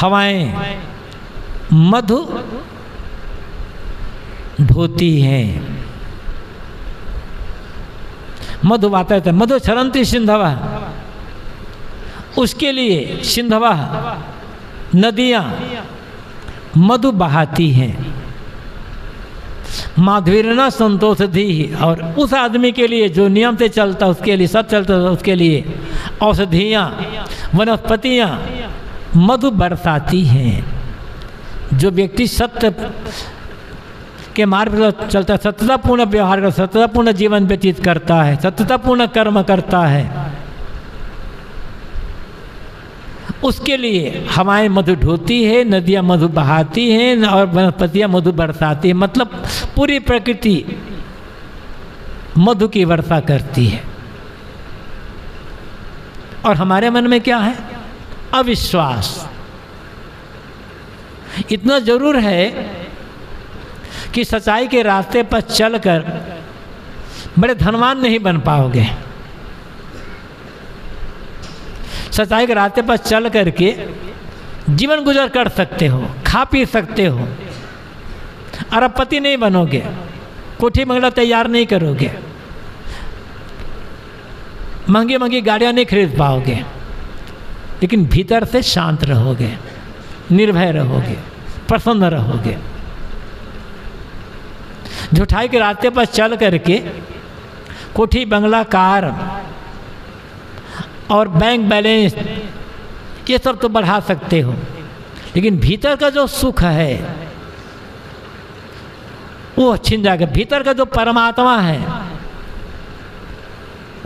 हवाएं मधु ढोती हैं। मधु वाता है, मधु क्षरंती सिंधवा, उसके लिए सिंधवा नदियाँ मधु बहाती हैं। माधुर्य संतोष दी, और उस आदमी के लिए जो नियम से चलता, उसके लिए सब चलता, उसके लिए औषधियाँ वनस्पतियाँ मधु बरसाती हैं। जो व्यक्ति सत्य के मार्ग पर चलता है, सत्यतापूर्ण व्यवहार करता है, सत्यतापूर्ण जीवन व्यतीत करता है, सत्यतापूर्ण कर्म करता है, उसके लिए हवाएं मधु ढोती है, नदियां मधु बहाती हैं और वनस्पतियाँ मधु बरसाती हैं। मतलब पूरी प्रकृति मधु की वर्षा करती है। और हमारे मन में क्या है? अविश्वास। इतना जरूर है कि सच्चाई के रास्ते पर चलकर बड़े धनवान नहीं बन पाओगे। सच्चाई के रास्ते पर चल करके जीवन गुजर कर सकते हो, खा पी सकते हो, अरबपति नहीं बनोगे, कोठी बंगला तैयार नहीं करोगे, महंगी महंगी गाड़ियां नहीं खरीद पाओगे, लेकिन भीतर से शांत रहोगे, निर्भय रहोगे, प्रसन्न रहोगे। झूठाई के रास्ते पर चल करके कोठी बंगला कार और बैंक बैलेंस ये सब तो बढ़ा सकते हो, लेकिन भीतर का जो सुख है वो छिन जाएगा। भीतर का जो परमात्मा है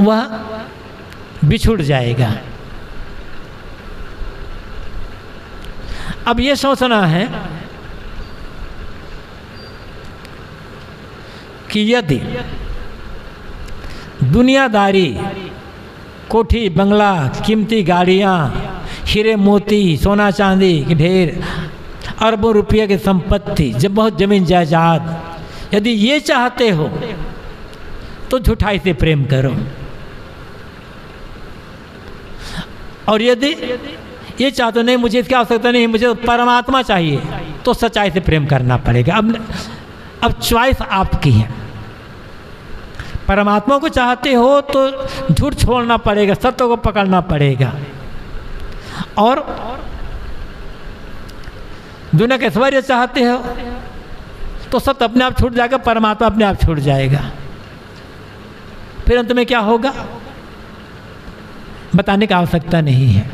वह बिछुड़ जाएगा। अब ये सोचना है कि यदि दुनियादारी, कोठी बंगला, कीमती गाड़ियाँ, हीरे मोती, सोना चांदी के ढेर, अरबों रुपये की संपत्ति, जब बहुत जमीन जायदाद, यदि ये चाहते हो तो झूठाई से प्रेम करो। और यदि ये चाहते हो नहीं मुझे इसकी आवश्यकता नहीं, मुझे परमात्मा चाहिए, तो सच्चाई से प्रेम करना पड़ेगा। अब अब चॉइस आपकी है। परमात्मा को चाहते हो तो झूठ छोड़ना पड़ेगा, सत्य को पकड़ना पड़ेगा। और दुनिया के ऐश्वर्य चाहते हो तो सत्य अपने आप छूट जाएगा, परमात्मा अपने आप छूट जाएगा। फिर अंत में क्या होगा बताने की आवश्यकता नहीं है।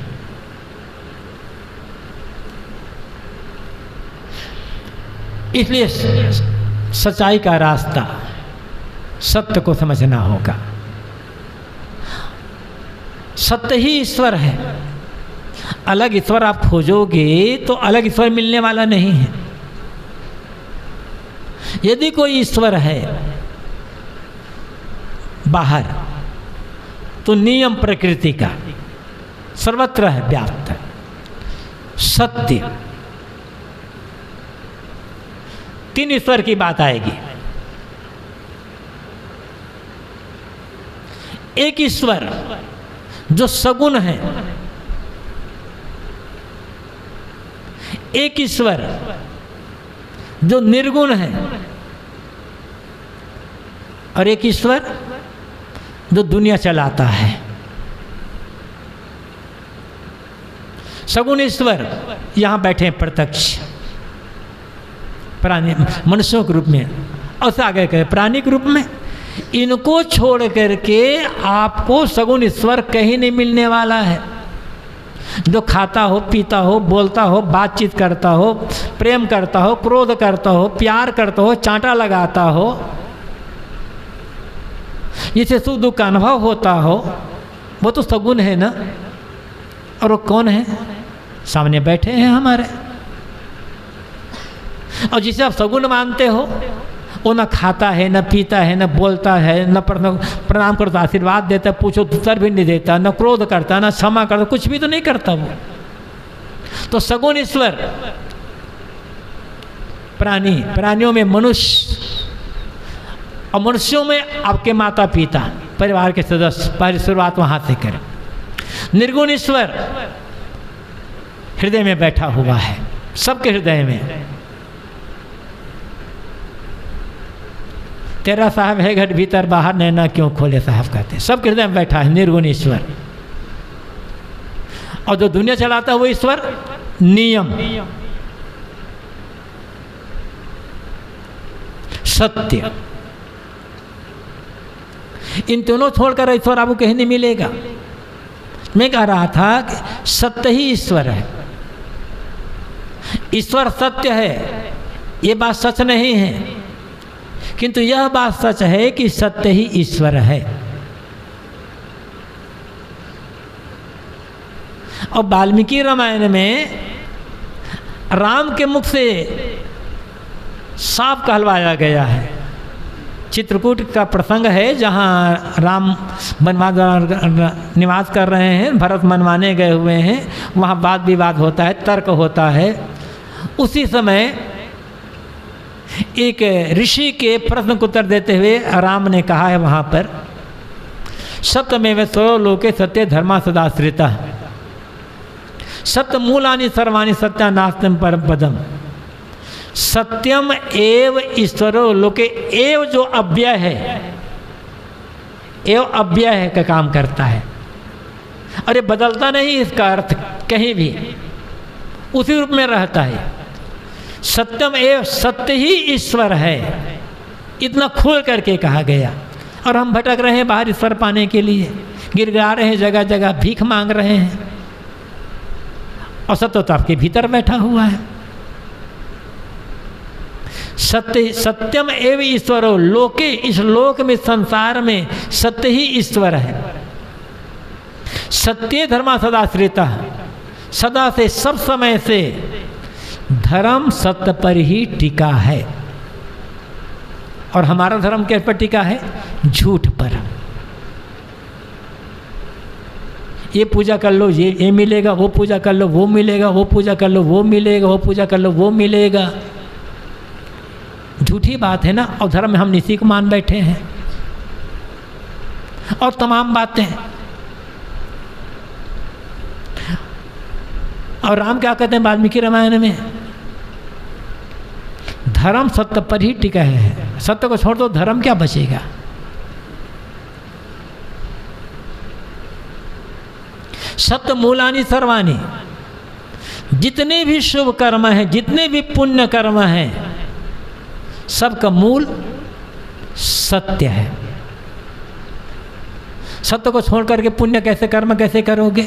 इसलिए सच्चाई का रास्ता, सत्य को समझना होगा। सत्य ही ईश्वर है। अलग ईश्वर आप खोजोगे तो अलग ईश्वर मिलने वाला नहीं है। यदि कोई ईश्वर है बाहर तो नियम प्रकृति का सर्वत्र है, व्याप्त है। सत्य, तीन ईश्वर की बात आएगी। एक ईश्वर जो सगुण है, एक ईश्वर जो निर्गुण है, और एक ईश्वर जो दुनिया चलाता है। सगुण ईश्वर यहां बैठे हैं प्रत्यक्ष प्राणी मनुष्यों के रूप में, और आगे कहे प्राणी के रूप में। इनको छोड़ करके आपको सगुण ईश्वर कहीं नहीं मिलने वाला है। जो खाता हो, पीता हो, बोलता हो, बातचीत करता हो, प्रेम करता हो, क्रोध करता हो, प्यार करता हो, चांटा लगाता हो, जिसे सुख दुख का अनुभव होता हो, वो तो सगुण है ना। और वो कौन है? सामने बैठे हैं हमारे। और जिसे आप सगुण मानते हो वो ना खाता है, ना पीता है, ना बोलता है, ना प्रणाम करता, आशीर्वाद देता, पूछो उत्तर भी नहीं देता, ना क्रोध करता, ना क्षमा करता, कुछ भी तो नहीं करता वो। तो सगुण ईश्वर प्राणी, प्राणियों में मनुष्य और मनुष्यों में आपके माता पिता परिवार के सदस्य, पहली शुरुआत वहां से करें। निर्गुण ईश्वर हृदय में बैठा हुआ है, सबके हृदय में। तेरा साहब है घर भीतर बाहर नैना क्यों खोले साहब कहते हैं, सबके हृदय में बैठा है निर्गुण ईश्वर। और जो दुनिया चलाता है वो ईश्वर नियम, सत्य, इन दोनों छोड़कर ईश्वर आपको कहीं नहीं मिलेगा। मैं कह रहा था कि सत्य ही ईश्वर है, ईश्वर सत्य है, ये बात सच नहीं है, किंतु यह बात सच है कि सत्य ही ईश्वर है। और वाल्मीकि रामायण में राम के मुख से सांप कहलवाया गया है। चित्रकूट का प्रसंग है जहाँ राम वनवास निवास कर रहे हैं, भरत मनवाने गए हुए हैं, वहाँ वाद विवाद होता है, तर्क होता है। उसी समय एक ऋषि के प्रश्न को उत्तर देते हुए राम ने कहा है वहाँ पर, सत्यमेव सर्वलोके सत्य धर्मा सदाश्रिता, सत्य मूलानि सर्वाणि सत्यानास्तं परमपदम, सत्यम एव ईश्वरो लोके एव, जो अव्यय है, एव अव्यय है का काम करता है। अरे बदलता नहीं, इसका अर्थ कहीं भी उसी रूप में रहता है। सत्यम एव, सत्य ही ईश्वर है, इतना खोल करके कहा गया। और हम भटक रहे हैं बाहर ईश्वर पाने के लिए, गिड़गिड़ा रहे हैं, जगह जगह भीख मांग रहे हैं, और सत्य तो आपके भीतर बैठा हुआ है। सत्य सत्यम एव ईश्वरो लोके, इस लोक में, संसार में सत्य ही ईश्वर है। सत्य धर्मा सदाश्रिता, सदा से, सब समय से धर्म सत्य पर ही टिका है। और हमारा धर्म किस पर टिका है? झूठ पर। ये पूजा कर लो ये ये मिलेगा, वो पूजा कर लो वो मिलेगा, वो पूजा कर लो वो मिलेगा, वो पूजा कर लो वो मिलेगा, झूठी बात है ना। और धर्म में हम इसी को मान बैठे हैं। और तमाम बातें। और राम क्या कहते हैं वाल्मीकि रामायण में? धर्म सत्य पर ही टिका है, सत्य को छोड़ दो धर्म क्या बचेगा। सत्य मूलानि सर्वाणि, जितने भी शुभ कर्म हैं, जितने भी पुण्य कर्म हैं, सबका मूल सत्य है। सत्य को छोड़ करके पुण्य कैसे, कर्म कैसे करोगे?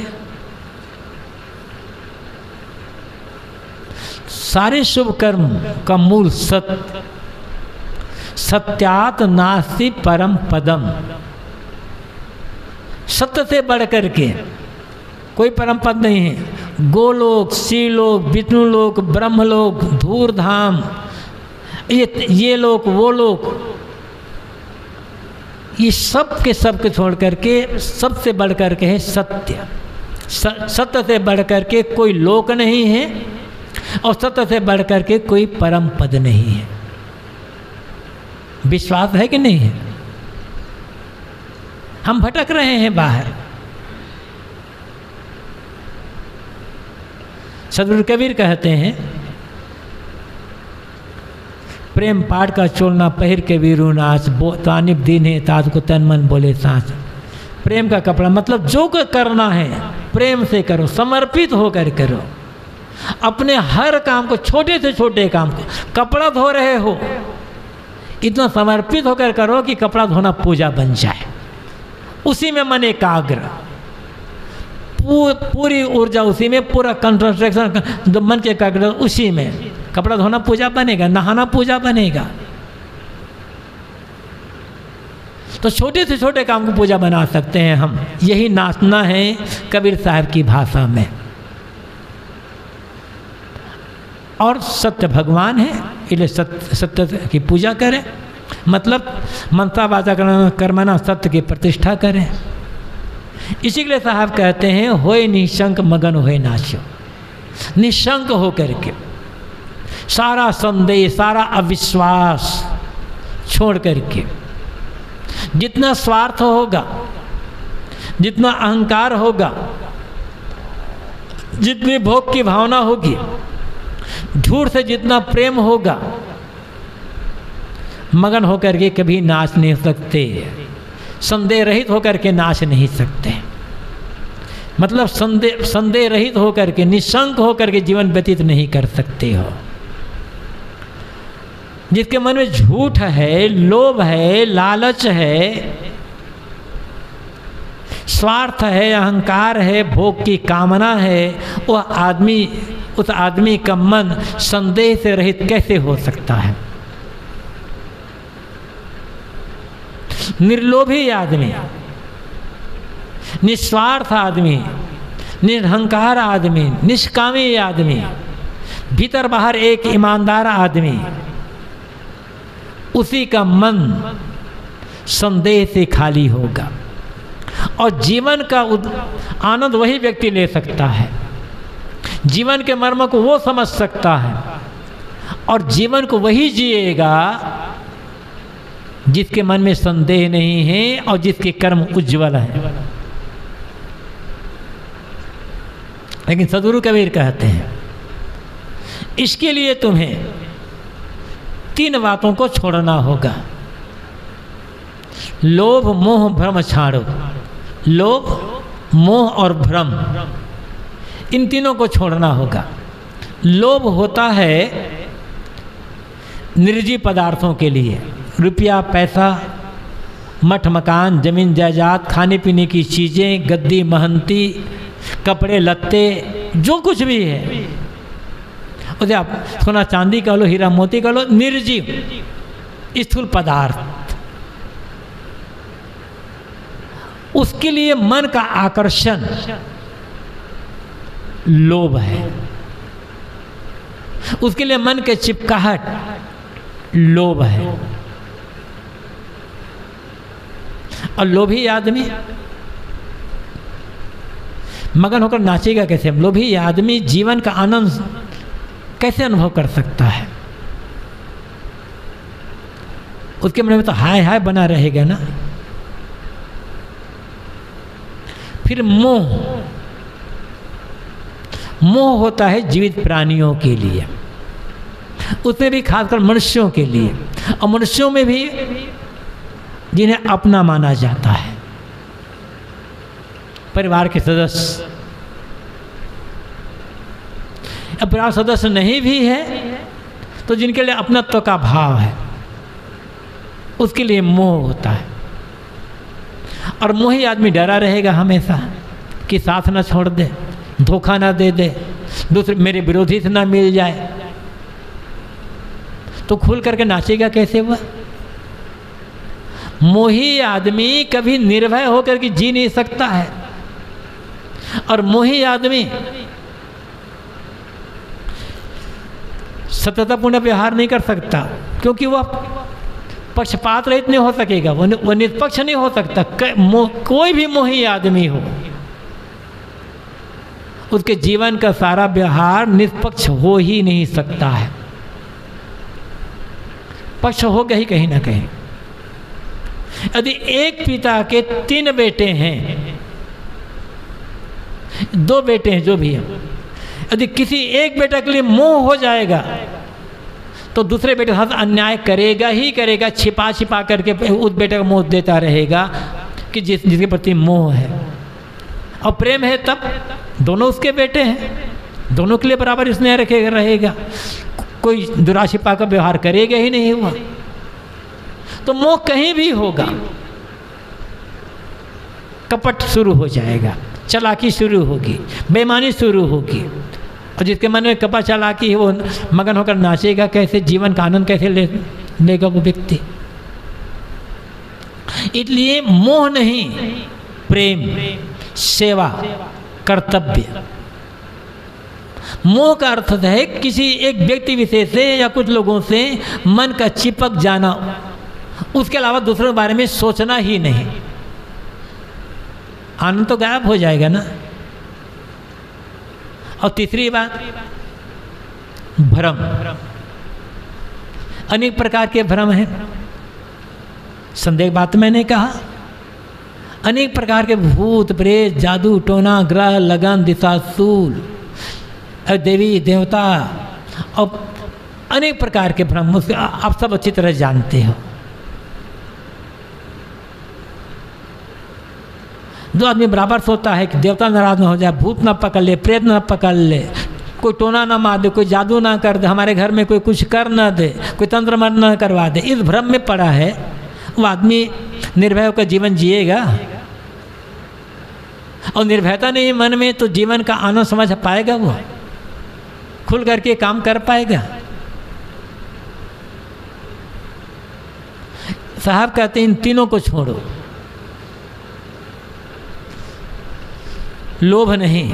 सारे शुभ कर्म का मूल सत्य। सत्यात् नास्ति परम पदम, सत्य से बढ़ करके कोई परम पद नहीं है। गोलोक, सीलोक, विष्णुलोक, ब्रह्मलोक, धूर्धाम, ये ये लोग, वो लोग, ये सब के सब के छोड़ करके सबसे बढ़ करके है सत्य। सत्य से बढ़ करके कोई लोक नहीं है, और सत्य से बढ़ करके कोई परम पद नहीं है। विश्वास है कि नहीं है? हम भटक रहे हैं बाहर। सदगुरु कबीर कहते हैं, प्रेम पाठ का चोलना पहिर के वीरू नाच, बो तानिब दीन है ताज को तन मन बोले सांस। प्रेम का कपड़ा मतलब जो कुछ करना है प्रेम से करो, समर्पित होकर करो, अपने हर काम को, छोटे से छोटे काम को। कपड़ा धो रहे हो, इतना समर्पित होकर करो कि कपड़ा धोना पूजा बन जाए। उसी में मन एकाग्र, पूरी ऊर्जा उसी में, पूरा कंसंट्रेशन जो मन के एकाग्र उसी में। कपड़ा धोना पूजा बनेगा, नहाना पूजा बनेगा। तो छोटे से छोटे काम को पूजा बना सकते हैं हम। यही नाचना है कबीर साहब की भाषा में। और सत्य भगवान है, इसलिए सत्य सत्य की पूजा करें, मतलब मनसा वाचा कर्मणा सत्य की प्रतिष्ठा करें। इसी के लिए साहब कहते हैं, होए निशंक मगन होए नाचो। निशंक होकर के, सारा संदेह, सारा अविश्वास छोड़ करके। जितना स्वार्थ होगा, जितना अहंकार होगा, जितनी भोग की भावना होगी, झूठ से जितना प्रेम होगा, मगन होकर के कभी नाच नहीं सकते, संदेह रहित होकर के नाच नहीं सकते। मतलब संदेह संदेह रहित होकर के, निशंक होकर के जीवन व्यतीत नहीं कर सकते हो। जिसके मन में झूठ है, लोभ है, लालच है, स्वार्थ है, अहंकार है, भोग की कामना है, वह आदमी उस आदमी का मन संदेह से रहित कैसे हो सकता है? निर्लोभी आदमी, निस्वार्थ आदमी, निरहंकार आदमी, निष्कामी आदमी, भीतर बाहर एक ईमानदार आदमी, उसी का मन संदेह से खाली होगा और जीवन का आनंद वही व्यक्ति ले सकता है, जीवन के मर्म को वो समझ सकता है और जीवन को वही जिएगा जिसके मन में संदेह नहीं है और जिसके कर्म उज्ज्वल हैं। लेकिन सदगुरु कबीर कहते हैं, इसके लिए तुम्हें तीन बातों को छोड़ना होगा। लोभ, मोह, भ्रम छाड़ो। लोभ, मोह और भ्रम, इन तीनों को छोड़ना होगा। लोभ होता है निर्जीव पदार्थों के लिए, रुपया, पैसा, मठ मकान, जमीन जायदाद, खाने पीने की चीज़ें, गद्दी महंती, कपड़े लत्ते, जो कुछ भी है उसे आप सोना चांदी कह लो, हीरा मोती कह लो, निर्जीव स्थूल पदार्थ, उसके लिए मन का आकर्षण लोभ है, उसके लिए मन के चिपकाहट लोभ है। और लोभी आदमी मगन होकर नाचेगा कैसे? लोभी आदमी जीवन का आनंद कैसे अनुभव कर सकता है? उसके मन में तो हाय हाय बना रहेगा ना। फिर मोह, मोह होता है जीवित प्राणियों के लिए, उसमें भी खासकर मनुष्यों के लिए, और मनुष्यों में भी जिन्हें अपना माना जाता है, परिवार के सदस्य। अब परिवार सदस्य नहीं भी है तो जिनके लिए अपनत्व का भाव है, उसके लिए मोह होता है। और मोही आदमी डरा रहेगा हमेशा कि साथ ना छोड़ दे, धोखा ना दे दे, दूसरे मेरे विरोधी से ना मिल जाए, तो खुल करके नाचेगा कैसे वह? मोही आदमी कभी निर्भय होकर के जी नहीं सकता है। और मोही आदमी सत्यतापूर्ण व्यवहार नहीं कर सकता, क्योंकि वह पक्षपात रहित नहीं हो सकेगा, वह निष्पक्ष नहीं हो सकता। कोई भी मोही आदमी हो, उसके जीवन का सारा व्यवहार निष्पक्ष हो ही नहीं सकता है, पक्ष होगा ही कहीं ना कहीं। यदि एक पिता के तीन बेटे हैं, दो बेटे हैं, जो भी हैं, यदि किसी एक बेटे के लिए मोह हो जाएगा तो दूसरे बेटे के साथ अन्याय करेगा ही करेगा, छिपा छिपा करके उस बेटे का मोह देता रहेगा कि जिस जिसके प्रति मोह है। और प्रेम है तब दोनों उसके बेटे हैं, दोनों के लिए बराबर स्नेह रखेगा रहेगा, कोई दुराशिपा का व्यवहार करेगा ही नहीं हुआ। तो मोह कहीं भी होगा, कपट शुरू हो जाएगा, चालाकी शुरू होगी, बेईमानी शुरू होगी। और जिसके मन में कपट, चालाकी है, वो मगन होकर नाचेगा कैसे? जीवन का आनंद कैसे ले लेगा वो व्यक्ति? इसलिए मोह नहीं, प्रेम, सेवा, कर्तव्य। मोह का अर्थ है किसी एक व्यक्ति विशेष से या कुछ लोगों से मन का चिपक जाना, उसके अलावा दूसरों के बारे में सोचना ही नहीं। आनंद तो गायब हो जाएगा ना। और तीसरी बात भ्रम। अनेक प्रकार के भ्रम हैं, संदेह बात मैंने कहा। अनेक प्रकार के भूत प्रेत जादू टोना ग्रह लगन दिशाशूल देवी देवता और अनेक प्रकार के भ्रम आप सब अच्छी तरह जानते हो। दो आदमी बराबर सोता है कि देवता नाराज ना हो जाए, भूत ना पकड़ ले, प्रेत ना पकड़ ले, कोई टोना ना मार दे, कोई जादू ना कर दे, हमारे घर में कोई कुछ कर ना दे, कोई तंत्र मत ना करवा दे। इस भ्रम में पड़ा है वो आदमी निर्भय होकर जीवन जिएगा? और निर्भयता नहीं मन में तो जीवन का आनंद समझ पाएगा? वो खुल करके काम कर पाएगा? साहब कहते हैं इन तीनों को छोड़ो। लोभ नहीं,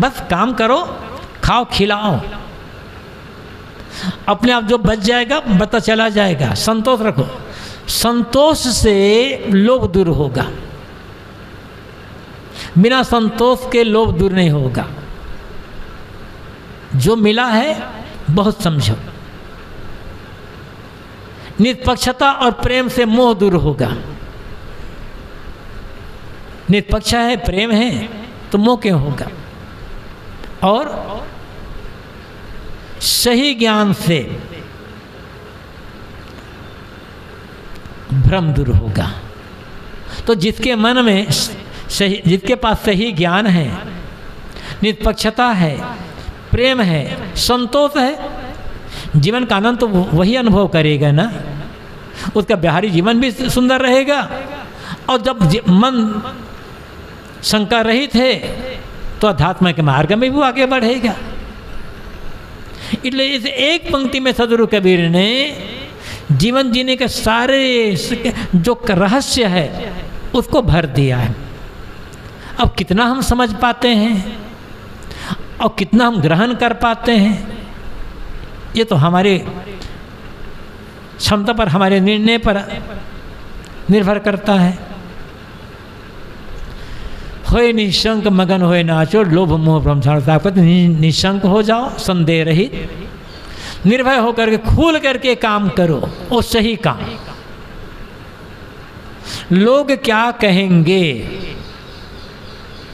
बस काम करो, खाओ खिलाओ, अपने आप जो बच जाएगा बता चला जाएगा। संतोष रखो, संतोष से लोभ दूर होगा। बिना संतोष के लोभ दूर नहीं होगा। जो मिला है बहुत समझो। निष्पक्षता और प्रेम से मोह दूर होगा। निष्पक्ष है, प्रेम है तो मोह क्यों होगा? और सही ज्ञान से भ्रम दूर होगा। तो जिसके मन में सही, जिसके पास सही ज्ञान है, निष्पक्षता है, प्रेम है, संतोष है, जीवन का आनंद तो वही अनुभव करेगा ना। उसका बाहरी जीवन भी सुंदर रहेगा और जब मन शंका रहित है तो अध्यात्म के मार्ग में भी वो आगे बढ़ेगा। इसलिए इस एक पंक्ति में सदगुरु कबीर ने जीवन जीने के सारे जो रहस्य है उसको भर दिया है। अब कितना हम समझ पाते हैं और कितना हम ग्रहण कर पाते हैं, ये तो हमारे क्षमता पर, हमारे निर्णय पर निर्भर करता है। होए निशंक मगन होए नाचो लोभ मोह भ्रम साहब कहते निशंक हो जाओ, संदेह रहित, निर्भय होकर के खुल करके काम करो और सही काम। लोग क्या कहेंगे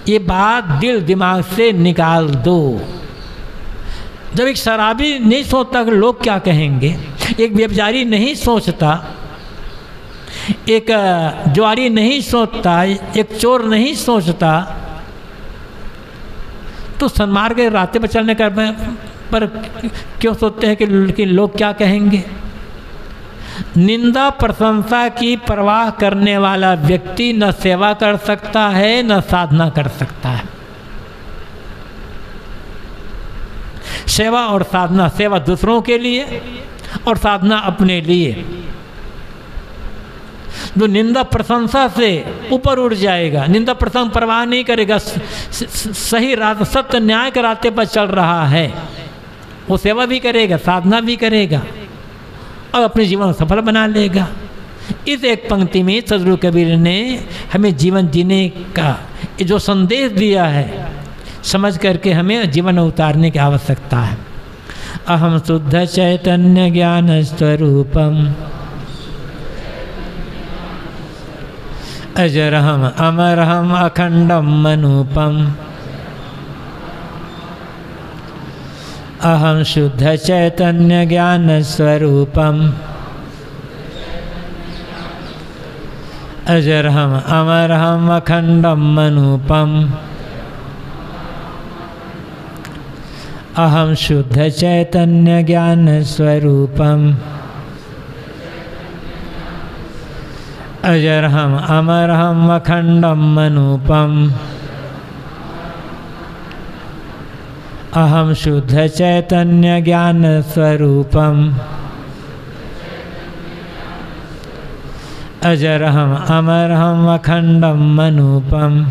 ये बात दिल दिमाग से निकाल दो। जब एक शराबी नहीं सोचता कि लोग क्या कहेंगे, एक व्यापारी नहीं सोचता, एक जुआरी नहीं सोचता, एक चोर नहीं सोचता, तो सन्मार्ग के रास्ते पर चलने कर पर क्यों सोचते हैं कि लोग क्या कहेंगे? निंदा प्रशंसा की परवाह करने वाला व्यक्ति न सेवा कर सकता है न साधना कर सकता है। सेवा और साधना, सेवा दूसरों के लिए और साधना अपने लिए। जो निंदा प्रशंसा से ऊपर उठ जाएगा, निंदा प्रशंसा परवाह नहीं करेगा, सही रास्ते, सत्य न्याय के रास्ते पर चल रहा है, वो सेवा भी करेगा साधना भी करेगा और अपने जीवन सफल बना लेगा। इस एक पंक्ति में सदगुरु कबीर ने हमें जीवन जीने का जो संदेश दिया है समझ करके हमें जीवन उतारने की आवश्यकता है। अहम शुद्ध चैतन्य ज्ञान स्वरूपम अजरहम अमरहम अखंडम मनुपम। अहम शुद्ध चैतन्य ज्ञान स्वरूपम अजरहम अमरहम अखंडम मनुपम। अहम शुद्ध चैतन्य ज्ञान स्वरूपम अजरहम अमरहम अखंडम मनुपम। अहम शुद्ध चैतन्य ज्ञान स्वरूपम अजरहम अमरहम अखंडम मनुपम।